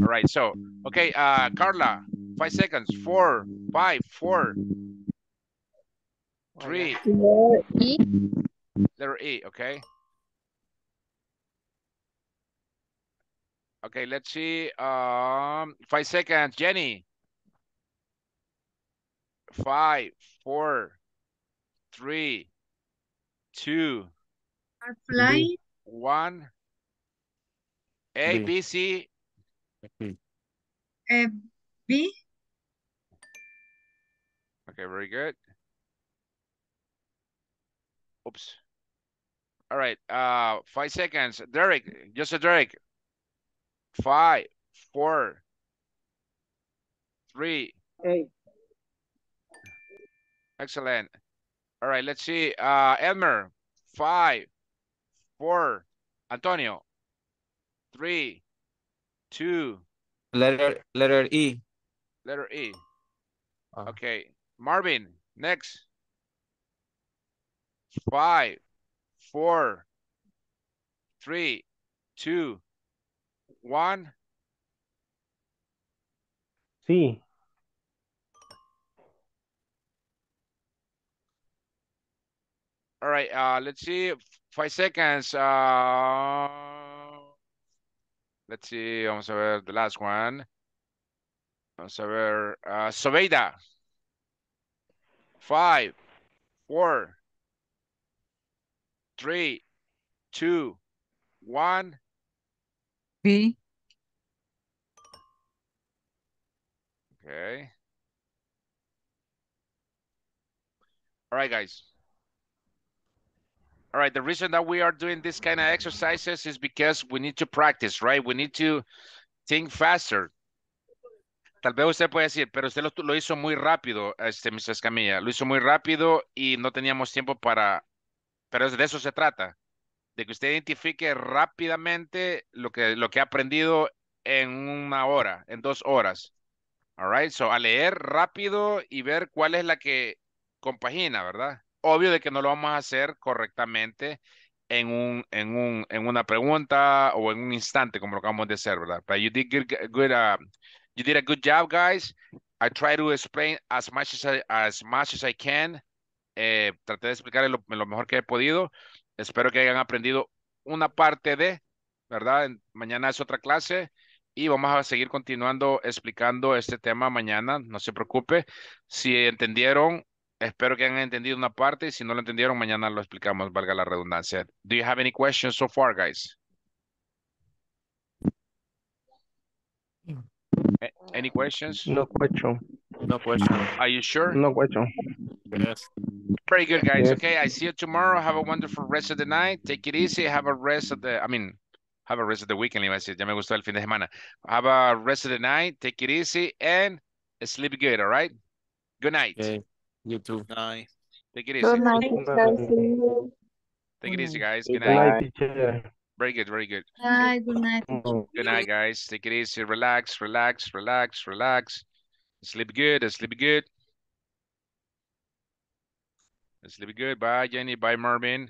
All right, so, okay, Carla, 5 seconds. 4, 5, 4. Three. Letter E. Letter E, okay. Okay, let's see. 5 seconds. Jenny. 5, 4, 3, 2. Fly. 1. A, B, C. B. Okay, very good. Oops. All right. 5 seconds. Derek, just a Derek. 5, 4, 3. 8. Excellent. All right. Let's see. Elmer. 5, 4. Antonio. 3, 2. Letter E. Letter E. Okay. Marvin. Next. 5, 4, 3, 2, 1. C. All All right, let's see, 5 seconds. Let's see, vamos a ver the last one. Vamos a ver, Sobeida. 5, 4, 3, 2, 1. B. Okay. All right, guys. All right, the reason that we are doing this kind of exercises is because we need to practice, right? We need to think faster. Tal vez usted puede decir, pero usted lo hizo muy rápido, Mr. Escamilla. Lo hizo muy rápido y no teníamos tiempo para... Pero de eso se trata. De que usted identifique rápidamente lo que ha aprendido en 1 hora, en 2 horas. All right, so a leer rápido y ver cuál es la que compagina, ¿verdad? Obvio de que no lo vamos a hacer correctamente en una pregunta o en un instante como lo acabamos de hacer, ¿verdad? But you did you did a good job, guys. I try to explain as much as I can. Traté de explicarles lo mejor que he podido. Espero que hayan aprendido una parte de, ¿verdad? Mañana es otra clase y vamos a seguir continuando explicando este tema mañana. No se preocupe. Si entendieron, espero que hayan entendido una parte. Y si no lo entendieron, mañana lo explicamos, valga la redundancia. Do you have any questions so far, guys? Any questions? No question. No question. Are you sure? No question. Yes. Very good, guys. Yes. Okay, I see you tomorrow. Have a wonderful rest of the night. Take it easy. Have a rest of the weekend. Ya me gustó el fin de semana. Have a rest of the night. Take it easy and sleep good, all right? Good night. Okay. You too. Good night. Take it easy. Good night. Take it easy, guys. Good night. Good night. Very good, very good. Good night. Good night, guys. Take it easy. Relax, relax, relax, relax. Sleep good, sleep good. Sleep good. Bye, Jenny. Bye, Marvin.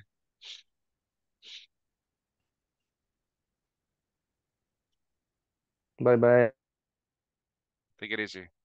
Bye-bye. Take it easy.